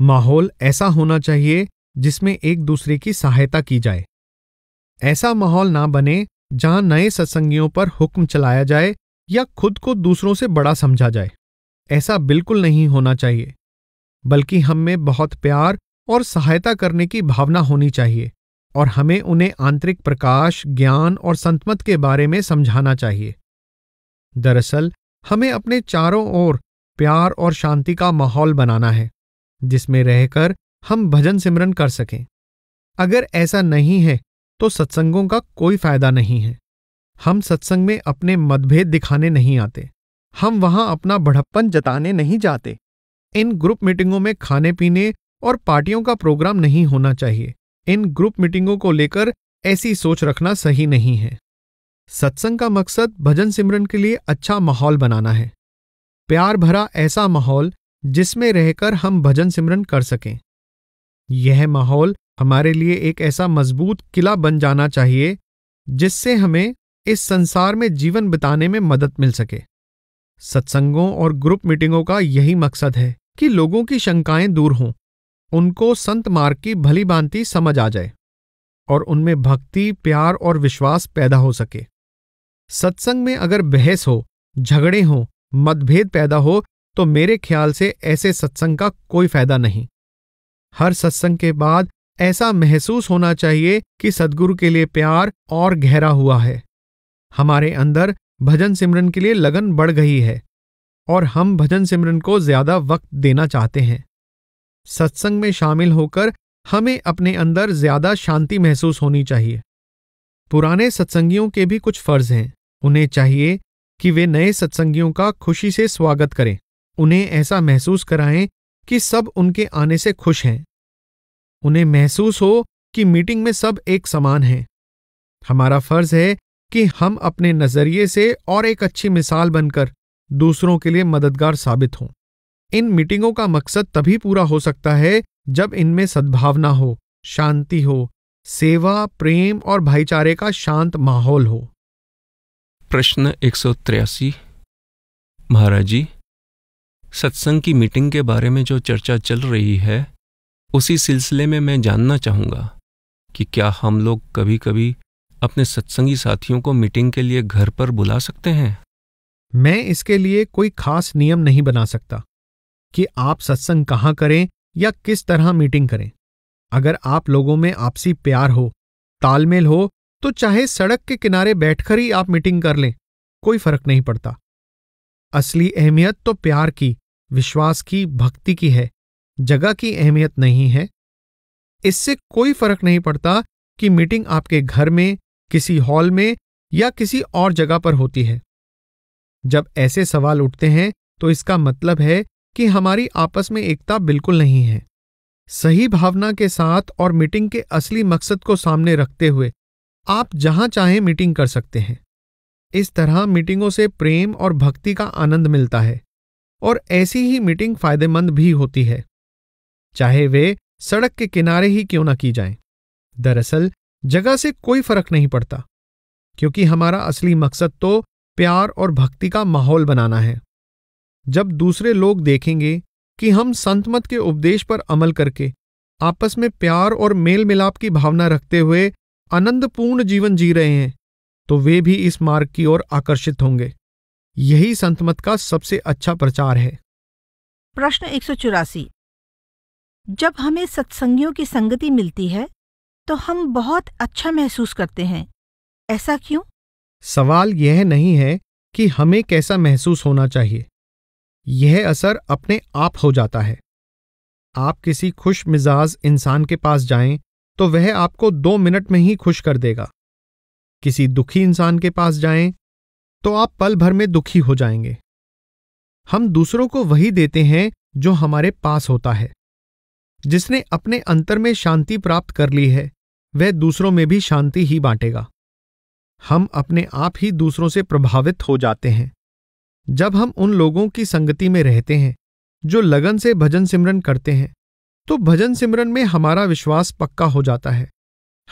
माहौल ऐसा होना चाहिए जिसमें एक दूसरे की सहायता की जाए। ऐसा माहौल ना बने जहां नए सत्संगियों पर हुक्म चलाया जाए या खुद को दूसरों से बड़ा समझा जाए। ऐसा बिल्कुल नहीं होना चाहिए, बल्कि हम में बहुत प्यार और सहायता करने की भावना होनी चाहिए और हमें उन्हें आंतरिक प्रकाश, ज्ञान और संतमत के बारे में समझाना चाहिए। दरअसल हमें अपने चारों ओर प्यार और शांति का माहौल बनाना है जिसमें रहकर हम भजन सिमरन कर सकें। अगर ऐसा नहीं है तो सत्संगों का कोई फायदा नहीं है। हम सत्संग में अपने मतभेद दिखाने नहीं आते, हम वहां अपना बढ़प्पन जताने नहीं जाते। इन ग्रुप मीटिंगों में खाने पीने और पार्टियों का प्रोग्राम नहीं होना चाहिए। इन ग्रुप मीटिंगों को लेकर ऐसी सोच रखना सही नहीं है। सत्संग का मकसद भजन सिमरन के लिए अच्छा माहौल बनाना है, प्यार भरा ऐसा माहौल जिसमें रहकर हम भजन सिमरन कर सकें। यह माहौल हमारे लिए एक ऐसा मजबूत किला बन जाना चाहिए जिससे हमें इस संसार में जीवन बिताने में मदद मिल सके। सत्संगों और ग्रुप मीटिंगों का यही मकसद है कि लोगों की शंकाएं दूर हों, उनको संत मार्ग की भली भांति समझ आ जाए और उनमें भक्ति, प्यार और विश्वास पैदा हो सके। सत्संग में अगर बहस हो, झगड़े हों, मतभेद पैदा हो तो मेरे ख्याल से ऐसे सत्संग का कोई फायदा नहीं। हर सत्संग के बाद ऐसा महसूस होना चाहिए कि सद्गुरु के लिए प्यार और गहरा हुआ है, हमारे अंदर भजन सिमरन के लिए लगन बढ़ गई है और हम भजन सिमरन को ज्यादा वक्त देना चाहते हैं। सत्संग में शामिल होकर हमें अपने अंदर ज्यादा शांति महसूस होनी चाहिए। पुराने सत्संगियों के भी कुछ फर्ज हैं। उन्हें चाहिए कि वे नए सत्संगियों का खुशी से स्वागत करें, उन्हें ऐसा महसूस कराएं कि सब उनके आने से खुश हैं, उन्हें महसूस हो कि मीटिंग में सब एक समान हैं। हमारा फर्ज है कि हम अपने नजरिए से और एक अच्छी मिसाल बनकर दूसरों के लिए मददगार साबित हों। इन मीटिंगों का मकसद तभी पूरा हो सकता है जब इनमें सद्भावना हो, शांति हो, सेवा, प्रेम और भाईचारे का शांत माहौल हो। प्रश्न एक सौ तिरासी। महाराज जी, सत्संग की मीटिंग के बारे में जो चर्चा चल रही है उसी सिलसिले में मैं जानना चाहूँगा कि क्या हम लोग कभी कभी अपने सत्संगी साथियों को मीटिंग के लिए घर पर बुला सकते हैं? मैं इसके लिए कोई खास नियम नहीं बना सकता कि आप सत्संग कहाँ करें या किस तरह मीटिंग करें। अगर आप लोगों में आपसी प्यार हो, तालमेल हो, तो चाहे सड़क के किनारे बैठकर ही आप मीटिंग कर लें, कोई फर्क नहीं पड़ता। असली अहमियत तो प्यार की, विश्वास की, भक्ति की है, जगह की अहमियत नहीं है। इससे कोई फर्क नहीं पड़ता कि मीटिंग आपके घर में, किसी हॉल में या किसी और जगह पर होती है। जब ऐसे सवाल उठते हैं तो इसका मतलब है कि हमारी आपस में एकता बिल्कुल नहीं है। सही भावना के साथ और मीटिंग के असली मकसद को सामने रखते हुए आप जहां चाहें मीटिंग कर सकते हैं। इस तरह मीटिंगों से प्रेम और भक्ति का आनंद मिलता है और ऐसी ही मीटिंग फायदेमंद भी होती है, चाहे वे सड़क के किनारे ही क्यों ना की जाएं। दरअसल जगह से कोई फर्क नहीं पड़ता, क्योंकि हमारा असली मकसद तो प्यार और भक्ति का माहौल बनाना है। जब दूसरे लोग देखेंगे कि हम संतमत के उपदेश पर अमल करके आपस में प्यार और मेल मिलाप की भावना रखते हुए आनंदपूर्ण जीवन जी रहे हैं, तो वे भी इस मार्ग की ओर आकर्षित होंगे। यही संतमत का सबसे अच्छा प्रचार है। प्रश्न एक सौ चौरासी। जब हमें सत्संगियों की संगति मिलती है तो हम बहुत अच्छा महसूस करते हैं, ऐसा क्यों? सवाल यह नहीं है कि हमें कैसा महसूस होना चाहिए, यह असर अपने आप हो जाता है। आप किसी खुश मिजाज इंसान के पास जाएं तो वह आपको दो मिनट में ही खुश कर देगा। किसी दुखी इंसान के पास जाएं तो आप पल भर में दुखी हो जाएंगे। हम दूसरों को वही देते हैं जो हमारे पास होता है। जिसने अपने अंतर में शांति प्राप्त कर ली है वह दूसरों में भी शांति ही बांटेगा। हम अपने आप ही दूसरों से प्रभावित हो जाते हैं जब हम उन लोगों की संगति में रहते हैं जो लगन से भजन सिमरन करते हैं। तो भजन सिमरन में हमारा विश्वास पक्का हो जाता है,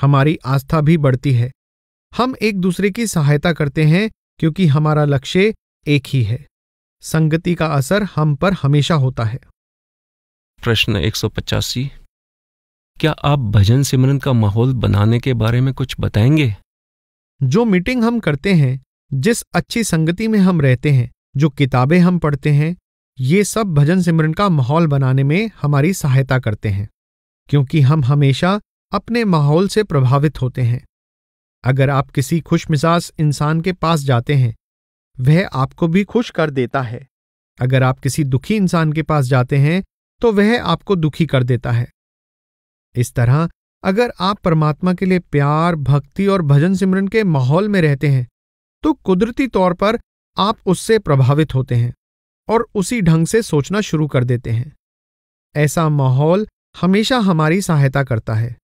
हमारी आस्था भी बढ़ती है। हम एक दूसरे की सहायता करते हैं क्योंकि हमारा लक्ष्य एक ही है। संगति का असर हम पर हमेशा होता है। प्रश्न एक सौ पचासी। क्या आप भजन सिमरन का माहौल बनाने के बारे में कुछ बताएंगे? जो मीटिंग हम करते हैं, जिस अच्छी संगति में हम रहते हैं, जो किताबें हम पढ़ते हैं, ये सब भजन सिमरन का माहौल बनाने में हमारी सहायता करते हैं, क्योंकि हम हमेशा अपने माहौल से प्रभावित होते हैं। अगर आप किसी खुशमिजाज इंसान के पास जाते हैं, वह आपको भी खुश कर देता है। अगर आप किसी दुखी इंसान के पास जाते हैं तो वह आपको दुखी कर देता है। इस तरह अगर आप परमात्मा के लिए प्यार, भक्ति और भजन सिमरन के माहौल में रहते हैं तो कुदरती तौर पर आप उससे प्रभावित होते हैं और उसी ढंग से सोचना शुरू कर देते हैं। ऐसा माहौल हमेशा हमारी सहायता करता है।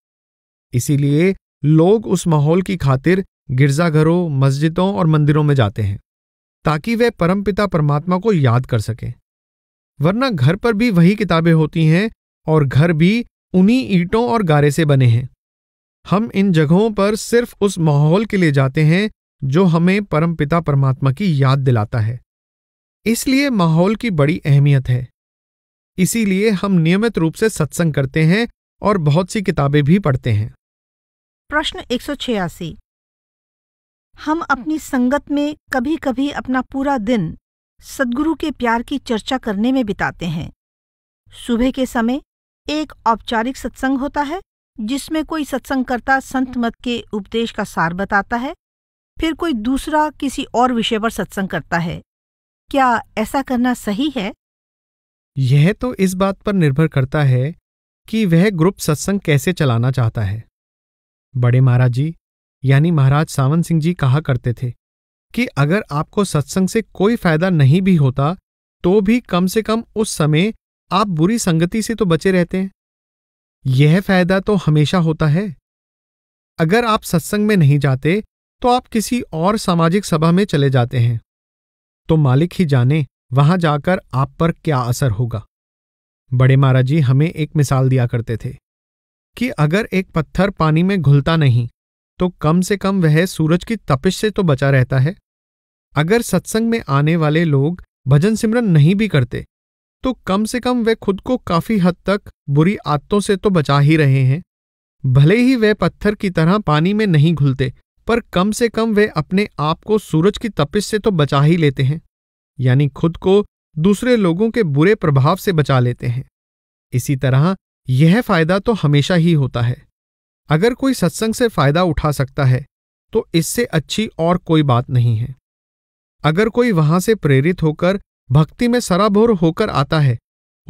इसीलिए लोग उस माहौल की खातिर गिरजाघरों, मस्जिदों और मंदिरों में जाते हैं ताकि वे परमपिता परमात्मा को याद कर सकें। वरना घर पर भी वही किताबें होती हैं और घर भी उन्हीं ईंटों और गारे से बने हैं। हम इन जगहों पर सिर्फ उस माहौल के लिए जाते हैं जो हमें परमपिता परमात्मा की याद दिलाता है। इसलिए माहौल की बड़ी अहमियत है। इसीलिए हम नियमित रूप से सत्संग करते हैं और बहुत सी किताबें भी पढ़ते हैं। प्रश्न एक सौ छियासी। हम अपनी संगत में कभी कभी अपना पूरा दिन सद्गुरु के प्यार की चर्चा करने में बिताते हैं। सुबह के समय एक औपचारिक सत्संग होता है जिसमें कोई सत्संगकर्ता संत मत के उपदेश का सार बताता है, फिर कोई दूसरा किसी और विषय पर सत्संग करता है। क्या ऐसा करना सही है? यह तो इस बात पर निर्भर करता है कि वह ग्रुप सत्संग कैसे चलाना चाहता है। बड़े महाराज जी यानी महाराज सावन सिंह जी कहा करते थे कि अगर आपको सत्संग से कोई फायदा नहीं भी होता तो भी कम से कम उस समय आप बुरी संगति से तो बचे रहते हैं। यह फायदा तो हमेशा होता है। अगर आप सत्संग में नहीं जाते तो आप किसी और सामाजिक सभा में चले जाते हैं तो मालिक ही जाने वहां जाकर आप पर क्या असर होगा। बड़े महाराज जी हमें एक मिसाल दिया करते थे कि अगर एक पत्थर पानी में घुलता नहीं तो कम से कम वह सूरज की तपिश से तो बचा रहता है। अगर सत्संग में आने वाले लोग भजन सिमरन नहीं भी करते तो कम से कम वे खुद को काफी हद तक बुरी आदतों से तो बचा ही रहे हैं। भले ही वे पत्थर की तरह पानी में नहीं घुलते, पर कम से कम वे अपने आप को सूरज की तपिश से तो बचा ही लेते हैं, यानी खुद को दूसरे लोगों के बुरे प्रभाव से बचा लेते हैं। इसी तरह यह फायदा तो हमेशा ही होता है। अगर कोई सत्संग से फायदा उठा सकता है तो इससे अच्छी और कोई बात नहीं है। अगर कोई वहां से प्रेरित होकर भक्ति में सराबोर होकर आता है,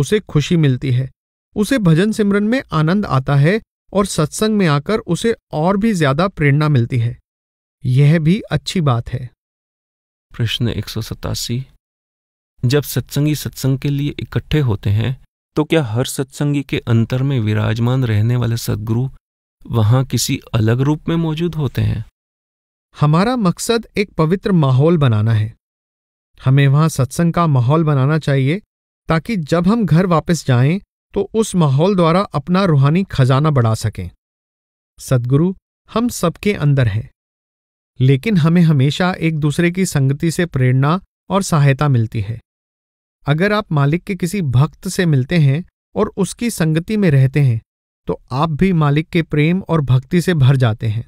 उसे खुशी मिलती है, उसे भजन सिमरन में आनंद आता है और सत्संग में आकर उसे और भी ज्यादा प्रेरणा मिलती है। यह भी अच्छी बात है। प्रश्न एक सौ सतासी। जब सत्संगी सत्संग के लिए इकट्ठे होते हैं तो क्या हर सत्संगी के अंतर में विराजमान रहने वाले सद्गुरु वहां किसी अलग रूप में मौजूद होते हैं? हमारा मकसद एक पवित्र माहौल बनाना है। हमें वहां सत्संग का माहौल बनाना चाहिए ताकि जब हम घर वापस जाएं तो उस माहौल द्वारा अपना रूहानी खजाना बढ़ा सकें। सद्गुरु हम सबके अंदर है, लेकिन हमें हमेशा एक दूसरे की संगति से प्रेरणा और सहायता मिलती है। अगर आप मालिक के किसी भक्त से मिलते हैं और उसकी संगति में रहते हैं तो आप भी मालिक के प्रेम और भक्ति से भर जाते हैं।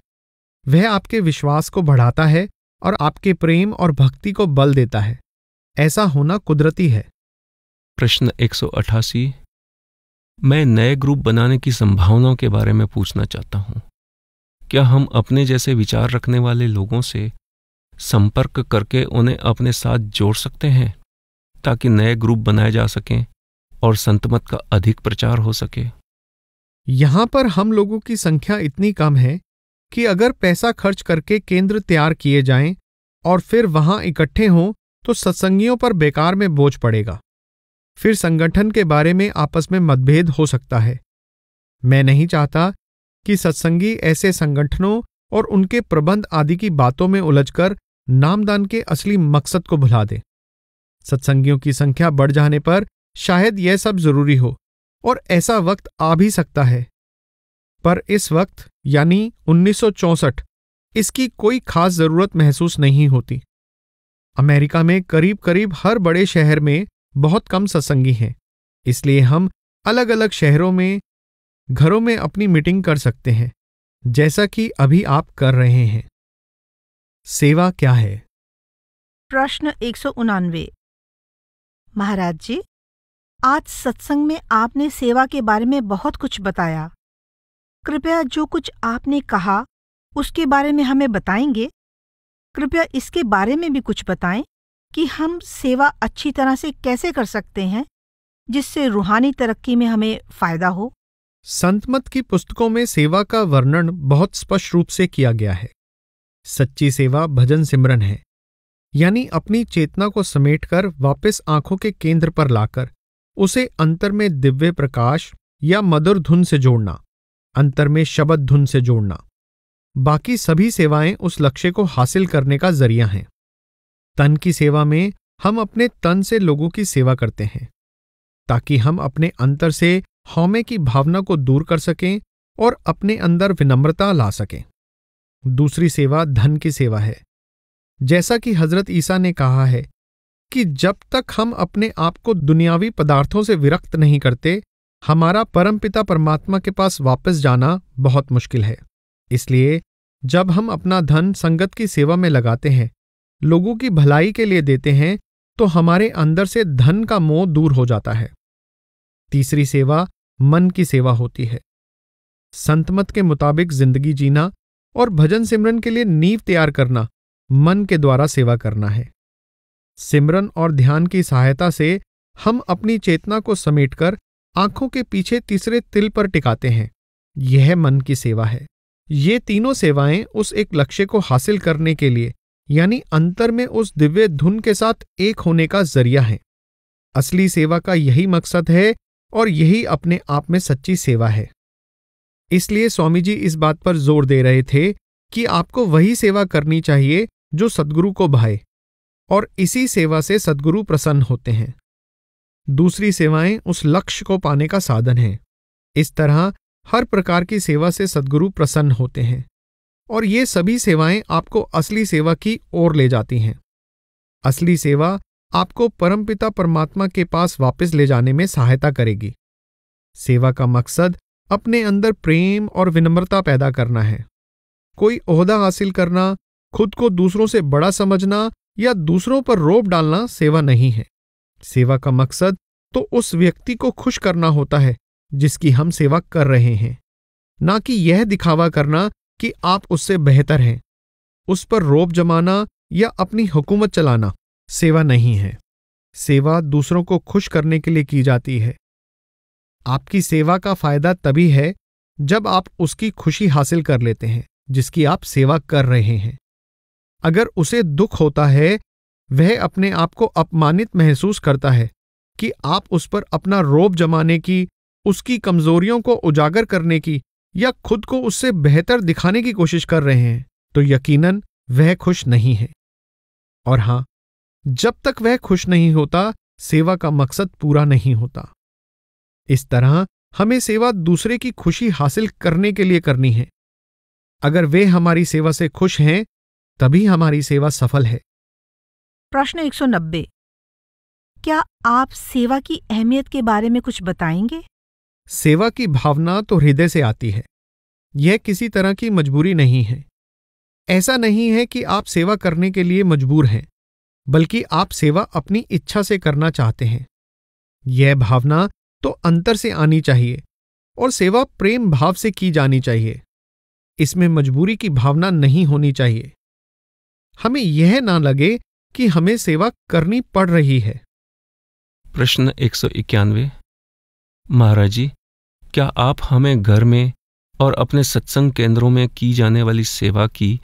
वह आपके विश्वास को बढ़ाता है और आपके प्रेम और भक्ति को बल देता है। ऐसा होना कुदरती है। प्रश्न एक सौ अठासी। मैं नए ग्रुप बनाने की संभावनाओं के बारे में पूछना चाहता हूँ। क्या हम अपने जैसे विचार रखने वाले लोगों से संपर्क करके उन्हें अपने साथ जोड़ सकते हैं ताकि नए ग्रुप बनाए जा सकें और संतमत का अधिक प्रचार हो सके? यहाँ पर हम लोगों की संख्या इतनी कम है कि अगर पैसा खर्च करके केंद्र तैयार किए जाएं और फिर वहाँ इकट्ठे हों तो सत्संगियों पर बेकार में बोझ पड़ेगा। फिर संगठन के बारे में आपस में मतभेद हो सकता है। मैं नहीं चाहता कि सत्संगी ऐसे संगठनों और उनके प्रबंध आदि की बातों में उलझकर नामदान के असली मकसद को भुला दे। सत्संगियों की संख्या बढ़ जाने पर शायद यह सब जरूरी हो और ऐसा वक्त आ भी सकता है, पर इस वक्त यानी उन्नीस सौ चौंसठ इसकी कोई खास जरूरत महसूस नहीं होती। अमेरिका में करीब करीब हर बड़े शहर में बहुत कम सत्संगी हैं, इसलिए हम अलग अलग शहरों में घरों में अपनी मीटिंग कर सकते हैं, जैसा कि अभी आप कर रहे हैं। सेवा क्या है? प्रश्न एक सौ उनानवे। महाराज जी, आज सत्संग में आपने सेवा के बारे में बहुत कुछ बताया। कृपया जो कुछ आपने कहा उसके बारे में हमें बताएंगे? कृपया इसके बारे में भी कुछ बताएं कि हम सेवा अच्छी तरह से कैसे कर सकते हैं जिससे रूहानी तरक्की में हमें फायदा हो। संतमत की पुस्तकों में सेवा का वर्णन बहुत स्पष्ट रूप से किया गया है। सच्ची सेवा भजन सिमरन है, यानी अपनी चेतना को समेटकर वापस आंखों के केंद्र पर लाकर उसे अंतर में दिव्य प्रकाश या मधुर धुन से जोड़ना, अंतर में शब्द धुन से जोड़ना। बाकी सभी सेवाएं उस लक्ष्य को हासिल करने का जरिया हैं। तन की सेवा में हम अपने तन से लोगों की सेवा करते हैं ताकि हम अपने अंतर से हौमे की भावना को दूर कर सकें और अपने अंदर विनम्रता ला सकें। दूसरी सेवा धन की सेवा है। जैसा कि हजरत ईसा ने कहा है कि जब तक हम अपने आप को दुनियावी पदार्थों से विरक्त नहीं करते, हमारा परमपिता परमात्मा के पास वापस जाना बहुत मुश्किल है। इसलिए जब हम अपना धन संगत की सेवा में लगाते हैं, लोगों की भलाई के लिए देते हैं, तो हमारे अंदर से धन का मोह दूर हो जाता है। तीसरी सेवा मन की सेवा होती है। संतमत के मुताबिक जिंदगी जीना और भजन सिमरन के लिए नींव तैयार करना मन के द्वारा सेवा करना है। सिमरन और ध्यान की सहायता से हम अपनी चेतना को समेटकर आंखों के पीछे तीसरे तिल पर टिकाते हैं। यह मन की सेवा है। ये तीनों सेवाएं उस एक लक्ष्य को हासिल करने के लिए यानी अंतर में उस दिव्य धुन के साथ एक होने का जरिया है। असली सेवा का यही मकसद है और यही अपने आप में सच्ची सेवा है। इसलिए स्वामी जी इस बात पर जोर दे रहे थे कि आपको वही सेवा करनी चाहिए जो सद्गुरु को भाए, और इसी सेवा से सद्गुरु प्रसन्न होते हैं। दूसरी सेवाएं उस लक्ष्य को पाने का साधन है। इस तरह हर प्रकार की सेवा से सद्गुरु प्रसन्न होते हैं और ये सभी सेवाएं आपको असली सेवा की ओर ले जाती हैं। असली सेवा आपको परमपिता परमात्मा के पास वापस ले जाने में सहायता करेगी। सेवा का मकसद अपने अंदर प्रेम और विनम्रता पैदा करना है। कोई ओहदा हासिल करना, खुद को दूसरों से बड़ा समझना या दूसरों पर रोब डालना सेवा नहीं है। सेवा का मकसद तो उस व्यक्ति को खुश करना होता है जिसकी हम सेवा कर रहे हैं, ना कि यह दिखावा करना कि आप उससे बेहतर हैं। उस पर रोब जमाना या अपनी हुकूमत चलाना सेवा नहीं है। सेवा दूसरों को खुश करने के लिए की जाती है। आपकी सेवा का फायदा तभी है जब आप उसकी खुशी हासिल कर लेते हैं जिसकी आप सेवा कर रहे हैं। अगर उसे दुख होता है, वह अपने आप को अपमानित महसूस करता है कि आप उस पर अपना रोब जमाने की, उसकी कमजोरियों को उजागर करने की या खुद को उससे बेहतर दिखाने की कोशिश कर रहे हैं, तो यकीनन वह खुश नहीं है। और हां, जब तक वह खुश नहीं होता, सेवा का मकसद पूरा नहीं होता। इस तरह हमें सेवा दूसरे की खुशी हासिल करने के लिए करनी है। अगर वे हमारी सेवा से खुश हैं, तभी हमारी सेवा सफल है। प्रश्न एक सौ नब्बे। क्या आप सेवा की अहमियत के बारे में कुछ बताएंगे? सेवा की भावना तो हृदय से आती है। यह किसी तरह की मजबूरी नहीं है। ऐसा नहीं है कि आप सेवा करने के लिए मजबूर हैं, बल्कि आप सेवा अपनी इच्छा से करना चाहते हैं। यह भावना तो अंतर से आनी चाहिए और सेवा प्रेम भाव से की जानी चाहिए। इसमें मजबूरी की भावना नहीं होनी चाहिए। हमें यह ना लगे कि हमें सेवा करनी पड़ रही है। प्रश्न एक सौ इक्यानवे। महाराज जी, क्या आप हमें घर में और अपने सत्संग केंद्रों में की जाने वाली सेवा की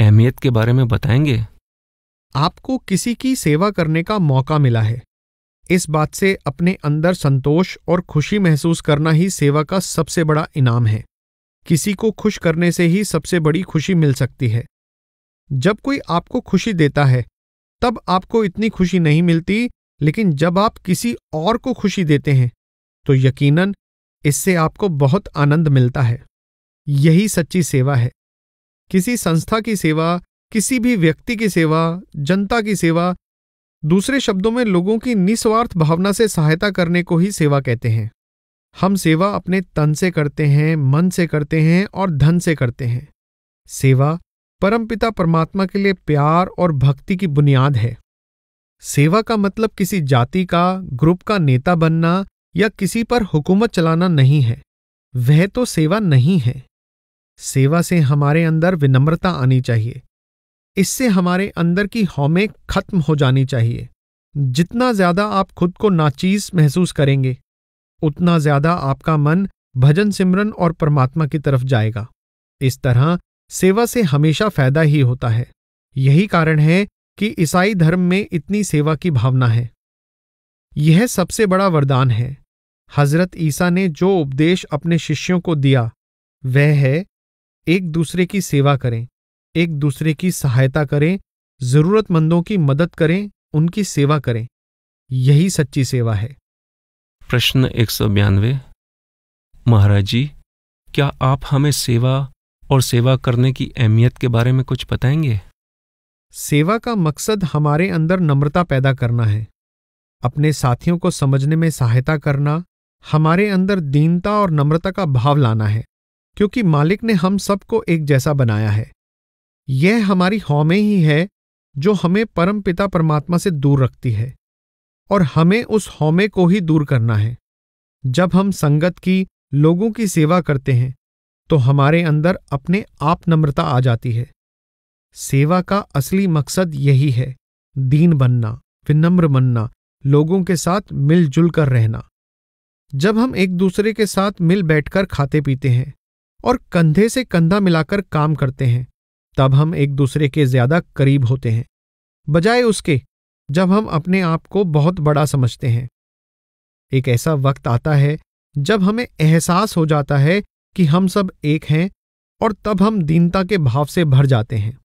अहमियत के बारे में बताएंगे? आपको किसी की सेवा करने का मौका मिला है, इस बात से अपने अंदर संतोष और खुशी महसूस करना ही सेवा का सबसे बड़ा इनाम है। किसी को खुश करने से ही सबसे बड़ी खुशी मिल सकती है। जब कोई आपको खुशी देता है, तब आपको इतनी खुशी नहीं मिलती, लेकिन जब आप किसी और को खुशी देते हैं तो यकीनन इससे आपको बहुत आनंद मिलता है। यही सच्ची सेवा है। किसी संस्था की सेवा, किसी भी व्यक्ति की सेवा, जनता की सेवा, दूसरे शब्दों में लोगों की निस्वार्थ भावना से सहायता करने को ही सेवा कहते हैं। हम सेवा अपने तन से करते हैं, मन से करते हैं और धन से करते हैं। सेवा परमपिता परमात्मा के लिए प्यार और भक्ति की बुनियाद है। सेवा का मतलब किसी जाति का, ग्रुप का नेता बनना या किसी पर हुकूमत चलाना नहीं है। वह तो सेवा नहीं है। सेवा से हमारे अंदर विनम्रता आनी चाहिए। इससे हमारे अंदर की हौमें खत्म हो जानी चाहिए। जितना ज्यादा आप खुद को नाचीज महसूस करेंगे, उतना ज्यादा आपका मन भजन सिमरन और परमात्मा की तरफ जाएगा। इस तरह सेवा से हमेशा फायदा ही होता है। यही कारण है कि ईसाई धर्म में इतनी सेवा की भावना है। यह सबसे बड़ा वरदान है। हजरत ईसा ने जो उपदेश अपने शिष्यों को दिया वह है, एक दूसरे की सेवा करें, एक दूसरे की सहायता करें, जरूरतमंदों की मदद करें, उनकी सेवा करें। यही सच्ची सेवा है। प्रश्न एक सौ बयानवे। महाराज जी, क्या आप हमें सेवा और सेवा करने की अहमियत के बारे में कुछ बताएंगे? सेवा का मकसद हमारे अंदर नम्रता पैदा करना है, अपने साथियों को समझने में सहायता करना, हमारे अंदर दीनता और नम्रता का भाव लाना है, क्योंकि मालिक ने हम सबको एक जैसा बनाया है। यह हमारी हौमें ही है जो हमें परमपिता परमात्मा से दूर रखती है, और हमें उस हौमें को ही दूर करना है। जब हम संगत की, लोगों की सेवा करते हैं तो हमारे अंदर अपने आप नम्रता आ जाती है। सेवा का असली मकसद यही है, दीन बनना, विनम्र बनना, लोगों के साथ मिलजुल कर रहना। जब हम एक दूसरे के साथ मिल बैठकर खाते पीते हैं और कंधे से कंधा मिलाकर काम करते हैं, तब हम एक दूसरे के ज्यादा करीब होते हैं, बजाय उसके जब हम अपने आप को बहुत बड़ा समझते हैं। एक ऐसा वक्त आता है जब हमें एहसास हो जाता है कि हम सब एक हैं, और तब हम दीनता के भाव से भर जाते हैं।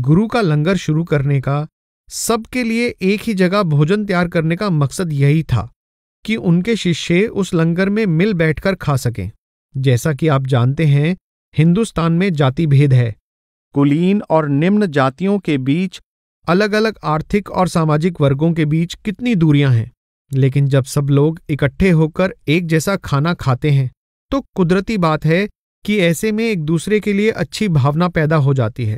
गुरु का लंगर शुरू करने का, सबके लिए एक ही जगह भोजन तैयार करने का मकसद यही था कि उनके शिष्य उस लंगर में मिल बैठकर खा सकें। जैसा कि आप जानते हैं, हिंदुस्तान में जाति भेद है। कुलीन और निम्न जातियों के बीच अलग अलग आर्थिक और सामाजिक वर्गों के बीच कितनी दूरियां हैं, लेकिन जब सब लोग इकट्ठे होकर एक जैसा खाना खाते हैं तो कुदरती बात है कि ऐसे में एक दूसरे के लिए अच्छी भावना पैदा हो जाती है।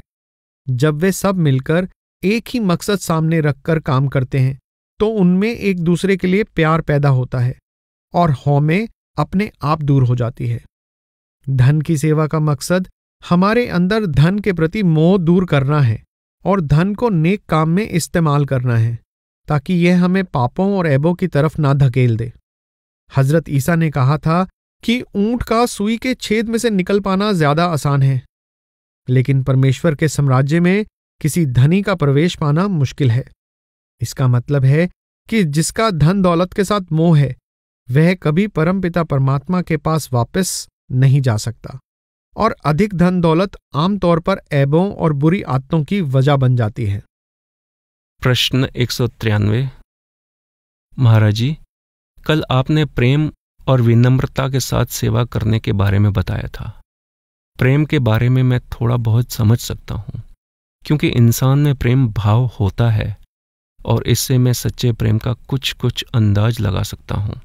जब वे सब मिलकर एक ही मकसद सामने रखकर काम करते हैं तो उनमें एक दूसरे के लिए प्यार पैदा होता है और हौमें अपने आप दूर हो जाती है। धन की सेवा का मकसद हमारे अंदर धन के प्रति मोह दूर करना है और धन को नेक काम में इस्तेमाल करना है ताकि यह हमें पापों और ऐबों की तरफ ना धकेल दे। हजरत ईसा ने कहा था कि ऊंट का सुई के छेद में से निकल पाना ज्यादा आसान है, लेकिन परमेश्वर के साम्राज्य में किसी धनी का प्रवेश पाना मुश्किल है। इसका मतलब है कि जिसका धन दौलत के साथ मोह है वह कभी परमपिता परमात्मा के पास वापस नहीं जा सकता, और अधिक धन दौलत आमतौर पर ऐबों और बुरी आदतों की वजह बन जाती है। प्रश्न एक सौ तिरानवे। महाराज जी, कल आपने प्रेम और विनम्रता के साथ सेवा करने के बारे में बताया था। प्रेम के बारे में मैं थोड़ा बहुत समझ सकता हूँ, क्योंकि इंसान में प्रेम भाव होता है और इससे मैं सच्चे प्रेम का कुछ कुछ अंदाज लगा सकता हूँ,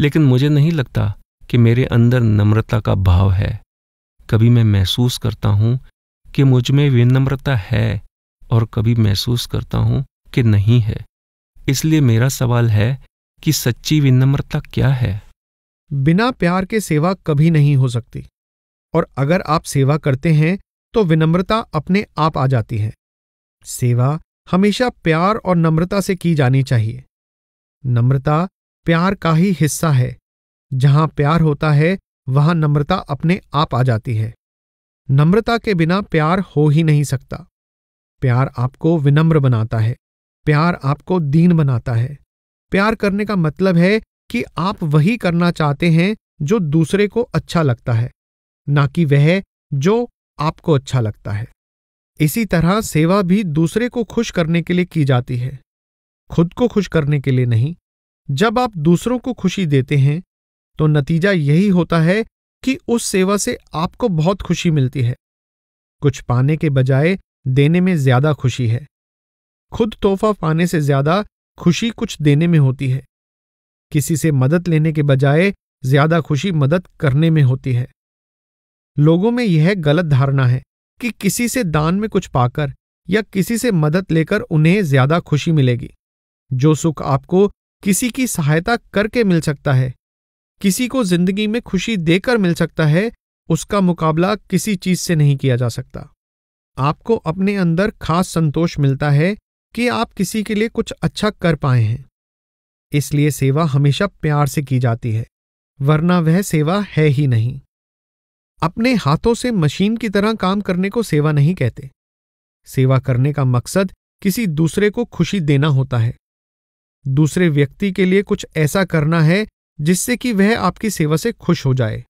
लेकिन मुझे नहीं लगता कि मेरे अंदर नम्रता का भाव है। कभी मैं महसूस करता हूँ कि मुझ में विनम्रता है और कभी महसूस करता हूँ कि नहीं है। इसलिए मेरा सवाल है कि सच्ची विनम्रता क्या है? बिना प्यार के सेवा कभी नहीं हो सकती, और अगर आप सेवा करते हैं तो विनम्रता अपने आप आ जाती है। सेवा हमेशा प्यार और नम्रता से की जानी चाहिए। नम्रता प्यार का ही हिस्सा है। जहां प्यार होता है वहां नम्रता अपने आप आ जाती है। नम्रता के बिना प्यार हो ही नहीं सकता। प्यार आपको विनम्र बनाता है, प्यार आपको दीन बनाता है। प्यार करने का मतलब है कि आप वही करना चाहते हैं जो दूसरे को अच्छा लगता है, ना कि वह जो आपको अच्छा लगता है। इसी तरह सेवा भी दूसरे को खुश करने के लिए की जाती है, खुद को खुश करने के लिए नहीं। जब आप दूसरों को खुशी देते हैं तो नतीजा यही होता है कि उस सेवा से आपको बहुत खुशी मिलती है। कुछ पाने के बजाय देने में ज्यादा खुशी है। खुद तोहफा पाने से ज्यादा खुशी कुछ देने में होती है। किसी से मदद लेने के बजाय ज्यादा खुशी मदद करने में होती है। लोगों में यह गलत धारणा है कि किसी से दान में कुछ पाकर या किसी से मदद लेकर उन्हें ज्यादा खुशी मिलेगी। जो सुख आपको किसी की सहायता करके मिल सकता है, किसी को जिंदगी में खुशी देकर मिल सकता है, उसका मुकाबला किसी चीज से नहीं किया जा सकता। आपको अपने अंदर खास संतोष मिलता है कि आप किसी के लिए कुछ अच्छा कर पाए हैं। इसलिए सेवा हमेशा प्यार से की जाती है, वरना वह सेवा है ही नहीं। अपने हाथों से मशीन की तरह काम करने को सेवा नहीं कहते। सेवा करने का मकसद किसी दूसरे को खुशी देना होता है। दूसरे व्यक्ति के लिए कुछ ऐसा करना है जिससे कि वह आपकी सेवा से खुश हो जाए।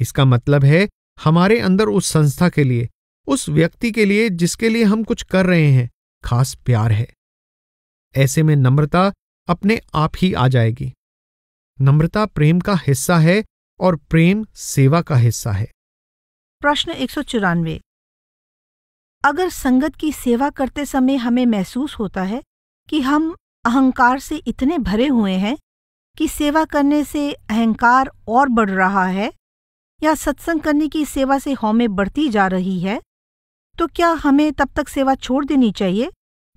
इसका मतलब है हमारे अंदर उस संस्था के लिए, उस व्यक्ति के लिए जिसके लिए हम कुछ कर रहे हैं, खास प्यार है। ऐसे में नम्रता अपने आप ही आ जाएगी। नम्रता प्रेम का हिस्सा है और प्रेम सेवा का हिस्सा है। प्रश्न एक सौ चौरानवे। अगर संगत की सेवा करते समय हमें महसूस होता है कि हम अहंकार से इतने भरे हुए हैं कि सेवा करने से अहंकार और बढ़ रहा है, या सत्संग करने की सेवा से हौमें बढ़ती जा रही है, तो क्या हमें तब तक सेवा छोड़ देनी चाहिए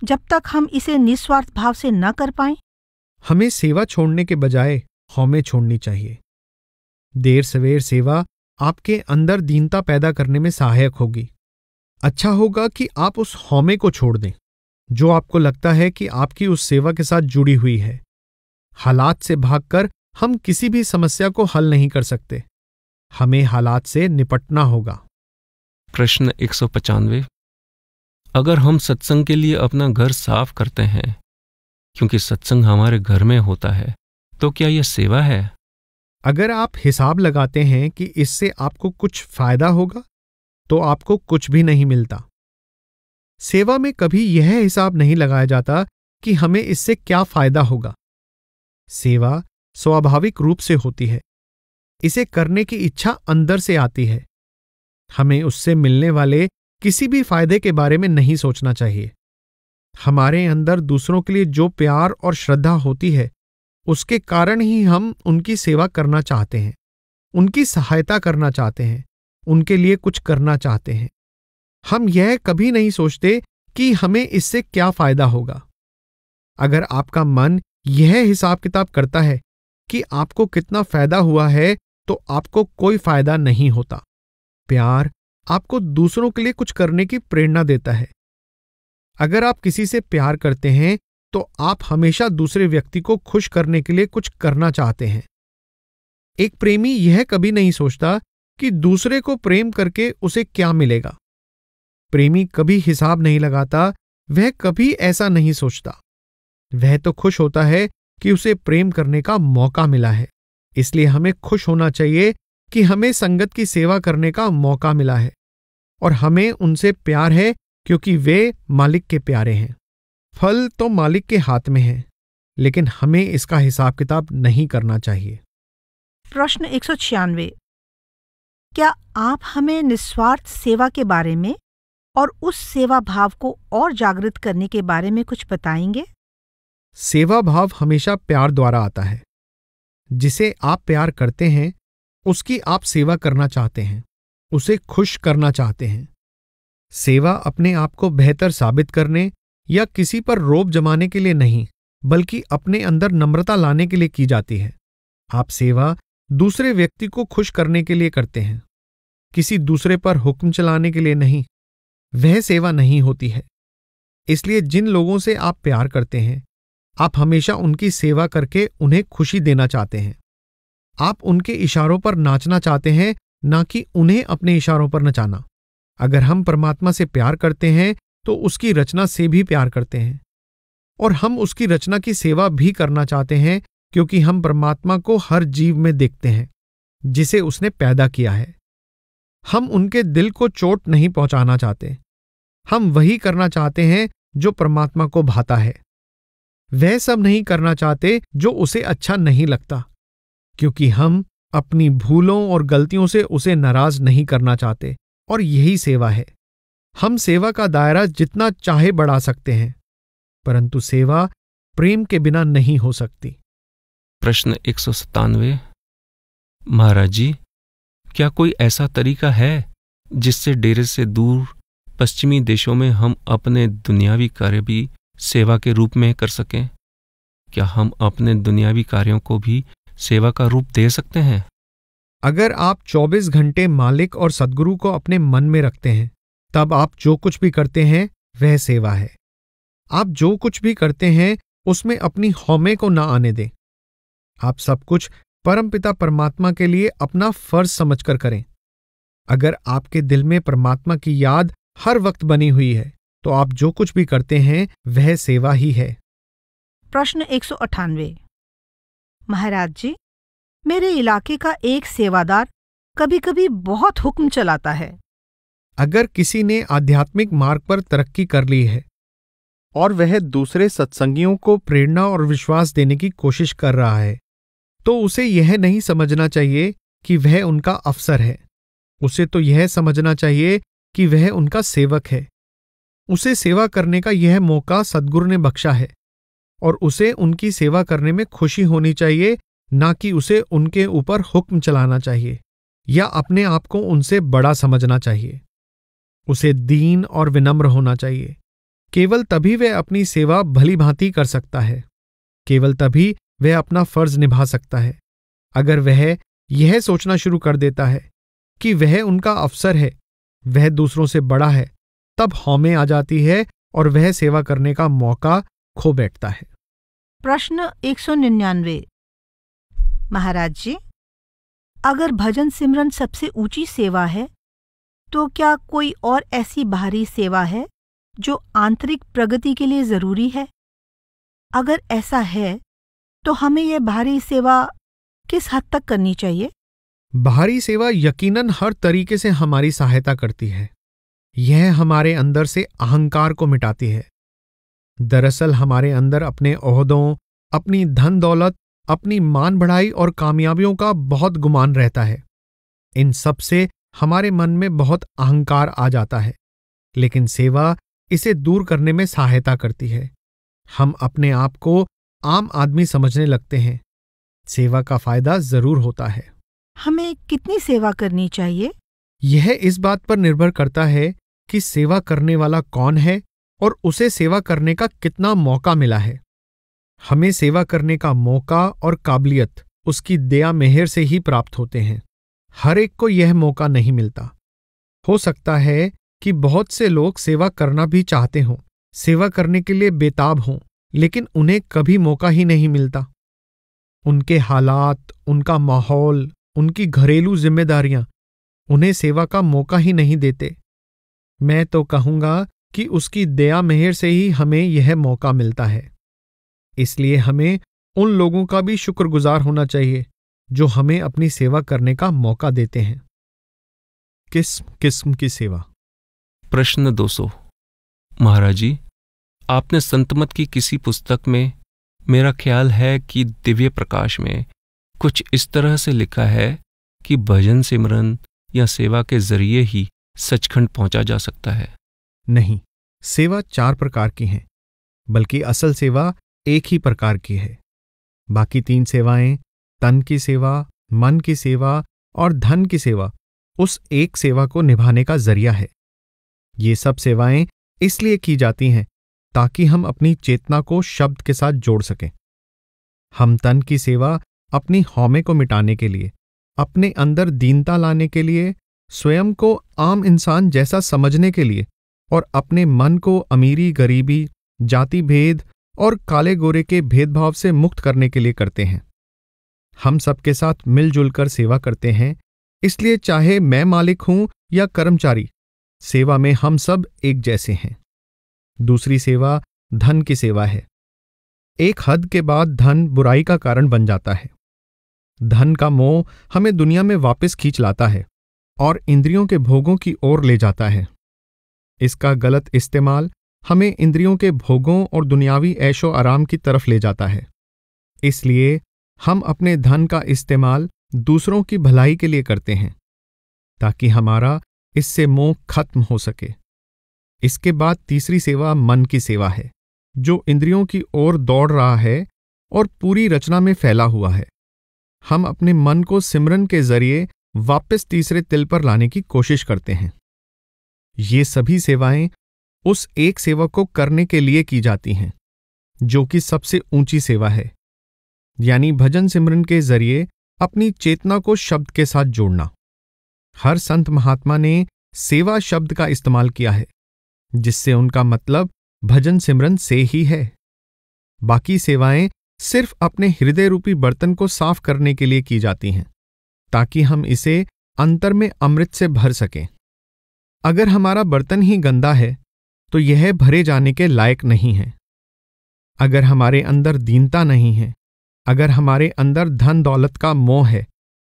जब तक हम इसे निस्वार्थ भाव से न कर पाएं? हमें सेवा छोड़ने के बजाय हौमें छोड़नी चाहिए। देर सवेर सेवा आपके अंदर दीनता पैदा करने में सहायक होगी। अच्छा होगा कि आप उस हौमे को छोड़ दें जो आपको लगता है कि आपकी उस सेवा के साथ जुड़ी हुई है। हालात से भागकर हम किसी भी समस्या को हल नहीं कर सकते, हमें हालात से निपटना होगा। प्रश्न एक सौ पचानवे। अगर हम सत्संग के लिए अपना घर साफ करते हैं, क्योंकि सत्संग हमारे घर में होता है, तो क्या यह सेवा है? अगर आप हिसाब लगाते हैं कि इससे आपको कुछ फायदा होगा तो आपको कुछ भी नहीं मिलता। सेवा में कभी यह हिसाब नहीं लगाया जाता कि हमें इससे क्या फायदा होगा। सेवा स्वाभाविक रूप से होती है। इसे करने की इच्छा अंदर से आती है। हमें उससे मिलने वाले किसी भी फायदे के बारे में नहीं सोचना चाहिए। हमारे अंदर दूसरों के लिए जो प्यार और श्रद्धा होती है उसके कारण ही हम उनकी सेवा करना चाहते हैं, उनकी सहायता करना चाहते हैं, उनके लिए कुछ करना चाहते हैं। हम यह कभी नहीं सोचते कि हमें इससे क्या फायदा होगा। अगर आपका मन यह हिसाब किताब करता है कि आपको कितना फायदा हुआ है, तो आपको कोई फायदा नहीं होता। प्यार आपको दूसरों के लिए कुछ करने की प्रेरणा देता है। अगर आप किसी से प्यार करते हैं तो आप हमेशा दूसरे व्यक्ति को खुश करने के लिए कुछ करना चाहते हैं। एक प्रेमी यह कभी नहीं सोचता कि दूसरे को प्रेम करके उसे क्या मिलेगा। प्रेमी कभी हिसाब नहीं लगाता, वह कभी ऐसा नहीं सोचता। वह तो खुश होता है कि उसे प्रेम करने का मौका मिला है। इसलिए हमें खुश होना चाहिए कि हमें संगत की सेवा करने का मौका मिला है और हमें उनसे प्यार है क्योंकि वे मालिक के प्यारे हैं। फल तो मालिक के हाथ में है, लेकिन हमें इसका हिसाब किताब नहीं करना चाहिए। प्रश्न एक सौ छियानवे। क्या आप हमें निस्वार्थ सेवा के बारे में और उस सेवा भाव को और जागृत करने के बारे में कुछ बताएंगे? सेवा भाव हमेशा प्यार द्वारा आता है। जिसे आप प्यार करते हैं उसकी आप सेवा करना चाहते हैं, उसे खुश करना चाहते हैं। सेवा अपने आप को बेहतर साबित करने या किसी पर रोब जमाने के लिए नहीं, बल्कि अपने अंदर नम्रता लाने के लिए की जाती है। आप सेवा दूसरे व्यक्ति को खुश करने के लिए करते हैं, किसी दूसरे पर हुक्म चलाने के लिए नहीं। वह सेवा नहीं होती है। इसलिए जिन लोगों से आप प्यार करते हैं, आप हमेशा उनकी सेवा करके उन्हें खुशी देना चाहते हैं। आप उनके इशारों पर नाचना चाहते हैं, ना कि उन्हें अपने इशारों पर नचाना। अगर हम परमात्मा से प्यार करते हैं तो उसकी रचना से भी प्यार करते हैं और हम उसकी रचना की सेवा भी करना चाहते हैं, क्योंकि हम परमात्मा को हर जीव में देखते हैं जिसे उसने पैदा किया है। हम उनके दिल को चोट नहीं पहुंचाना चाहते। हम वही करना चाहते हैं जो परमात्मा को भाता है। वह सब नहीं करना चाहते जो उसे अच्छा नहीं लगता, क्योंकि हम अपनी भूलों और गलतियों से उसे नाराज नहीं करना चाहते। और यही सेवा है। हम सेवा का दायरा जितना चाहे बढ़ा सकते हैं, परंतु सेवा प्रेम के बिना नहीं हो सकती। प्रश्न एक सौ सत्तानवे। महाराज जी, क्या कोई ऐसा तरीका है जिससे डेरे से दूर पश्चिमी देशों में हम अपने दुनियावी कार्य भी सेवा के रूप में कर सकें? क्या हम अपने दुनियावी कार्यों को भी सेवा का रूप दे सकते हैं? अगर आप चौबीस घंटे मालिक और सद्गुरु को अपने मन में रखते हैं, तब आप जो कुछ भी करते हैं वह सेवा है। आप जो कुछ भी करते हैं उसमें अपनी हौमे को ना आने दें। आप सब कुछ परमपिता परमात्मा के लिए अपना फर्ज समझकर करें। अगर आपके दिल में परमात्मा की याद हर वक्त बनी हुई है, तो आप जो कुछ भी करते हैं वह सेवा ही है। प्रश्न एक सौ अट्ठानवे। महाराज जी, मेरे इलाके का एक सेवादार कभी कभी बहुत हुक्म चलाता है। अगर किसी ने आध्यात्मिक मार्ग पर तरक्की कर ली है और वह दूसरे सत्संगियों को प्रेरणा और विश्वास देने की कोशिश कर रहा है, तो उसे यह नहीं समझना चाहिए कि वह उनका अफसर है। उसे तो यह समझना चाहिए कि वह उनका सेवक है। उसे सेवा करने का यह मौका सद्गुरु ने बख्शा है और उसे उनकी सेवा करने में खुशी होनी चाहिए, ना कि उसे उनके ऊपर हुक्म चलाना चाहिए या अपने आप को उनसे बड़ा समझना चाहिए। उसे दीन और विनम्र होना चाहिए। केवल तभी वह अपनी सेवा भली भांति कर सकता है। केवल तभी वह अपना फर्ज निभा सकता है। अगर वह यह सोचना शुरू कर देता है कि वह उनका अफसर है, वह दूसरों से बड़ा है, तब हौमे आ जाती है और वह सेवा करने का मौका खो बैठता है। प्रश्न एक सौ निन्यानवे। महाराज जी, अगर भजन सिमरन सबसे ऊंची सेवा है, तो क्या कोई और ऐसी बाहरी सेवा है जो आंतरिक प्रगति के लिए जरूरी है? अगर ऐसा है तो हमें यह बाहरी सेवा किस हद तक करनी चाहिए? बाहरी सेवा यकीनन हर तरीके से हमारी सहायता करती है। यह हमारे अंदर से अहंकार को मिटाती है। दरअसल हमारे अंदर अपने ओहदों, अपनी धन दौलत, अपनी मान बढ़ाई और कामयाबियों का बहुत गुमान रहता है। इन सब से हमारे मन में बहुत अहंकार आ जाता है। लेकिन सेवा इसे दूर करने में सहायता करती है। हम अपने आप को आम आदमी समझने लगते हैं। सेवा का फायदा जरूर होता है। हमें कितनी सेवा करनी चाहिए? यह इस बात पर निर्भर करता है कि सेवा करने वाला कौन है और उसे सेवा करने का कितना मौका मिला है। हमें सेवा करने का मौका और काबिलियत उसकी दया मेहर से ही प्राप्त होते हैं। हर एक को यह मौका नहीं मिलता। हो सकता है कि बहुत से लोग सेवा करना भी चाहते हों, सेवा करने के लिए बेताब हों, लेकिन उन्हें कभी मौका ही नहीं मिलता। उनके हालात, उनका माहौल, उनकी घरेलू जिम्मेदारियां उन्हें सेवा का मौका ही नहीं देते। मैं तो कहूँगा कि उसकी दया मेहर से ही हमें यह मौका मिलता है। इसलिए हमें उन लोगों का भी शुक्रगुजार होना चाहिए जो हमें अपनी सेवा करने का मौका देते हैं। किस्म किस्म की सेवा। प्रश्न दो सौ। महाराज जी, आपने संतमत की किसी पुस्तक में, मेरा ख्याल है कि दिव्य प्रकाश में, कुछ इस तरह से लिखा है कि भजन सिमरन या सेवा के जरिए ही सचखंड पहुंचा जा सकता है। नहीं, सेवा चार प्रकार की है, बल्कि असल सेवा एक ही प्रकार की है। बाकी तीन सेवाएं, तन की सेवा, मन की सेवा और धन की सेवा, उस एक सेवा को निभाने का जरिया है। ये सब सेवाएं इसलिए की जाती हैं ताकि हम अपनी चेतना को शब्द के साथ जोड़ सकें। हम तन की सेवा अपनी हौमे को मिटाने के लिए, अपने अंदर दीनता लाने के लिए, स्वयं को आम इंसान जैसा समझने के लिए और अपने मन को अमीरी गरीबी, जाति भेद और काले गोरे के भेदभाव से मुक्त करने के लिए करते हैं। हम सबके साथ मिलजुल कर सेवा करते हैं, इसलिए चाहे मैं मालिक हूं या कर्मचारी, सेवा में हम सब एक जैसे हैं। दूसरी सेवा धन की सेवा है। एक हद के बाद धन बुराई का कारण बन जाता है। धन का मोह हमें दुनिया में वापस खींच लाता है और इंद्रियों के भोगों की ओर ले जाता है। इसका गलत इस्तेमाल हमें इंद्रियों के भोगों और दुनियावी ऐशो आराम की तरफ ले जाता है। इसलिए हम अपने धन का इस्तेमाल दूसरों की भलाई के लिए करते हैं ताकि हमारा इससे मोह खत्म हो सके। इसके बाद तीसरी सेवा मन की सेवा है, जो इंद्रियों की ओर दौड़ रहा है और पूरी रचना में फैला हुआ है। हम अपने मन को सिमरन के जरिए वापस तीसरे तिल पर लाने की कोशिश करते हैं। ये सभी सेवाएं उस एक सेवा को करने के लिए की जाती हैं जो कि सबसे ऊंची सेवा है, यानी भजन सिमरन के जरिए अपनी चेतना को शब्द के साथ जोड़ना। हर संत महात्मा ने सेवा शब्द का इस्तेमाल किया है, जिससे उनका मतलब भजन सिमरन से ही है। बाकी सेवाएं सिर्फ अपने हृदय रूपी बर्तन को साफ करने के लिए की जाती हैं ताकि हम इसे अंतर में अमृत से भर सकें। अगर हमारा बर्तन ही गंदा है तो यह भरे जाने के लायक नहीं है। अगर हमारे अंदर दीनता नहीं है, अगर हमारे अंदर धन दौलत का मोह है,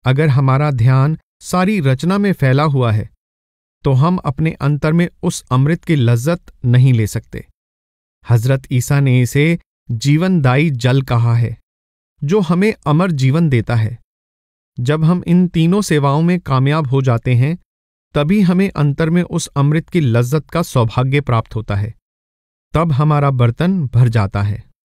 अगर हमारा ध्यान सारी रचना में फैला हुआ है, तो हम अपने अंतर में उस अमृत की लज्जत नहीं ले सकते। हजरत ईसा ने इसे जीवनदायी जल कहा है, जो हमें अमर जीवन देता है। जब हम इन तीनों सेवाओं में कामयाब हो जाते हैं, तभी हमें अंतर में उस अमृत की लज्जत का सौभाग्य प्राप्त होता है। तब हमारा बर्तन भर जाता है।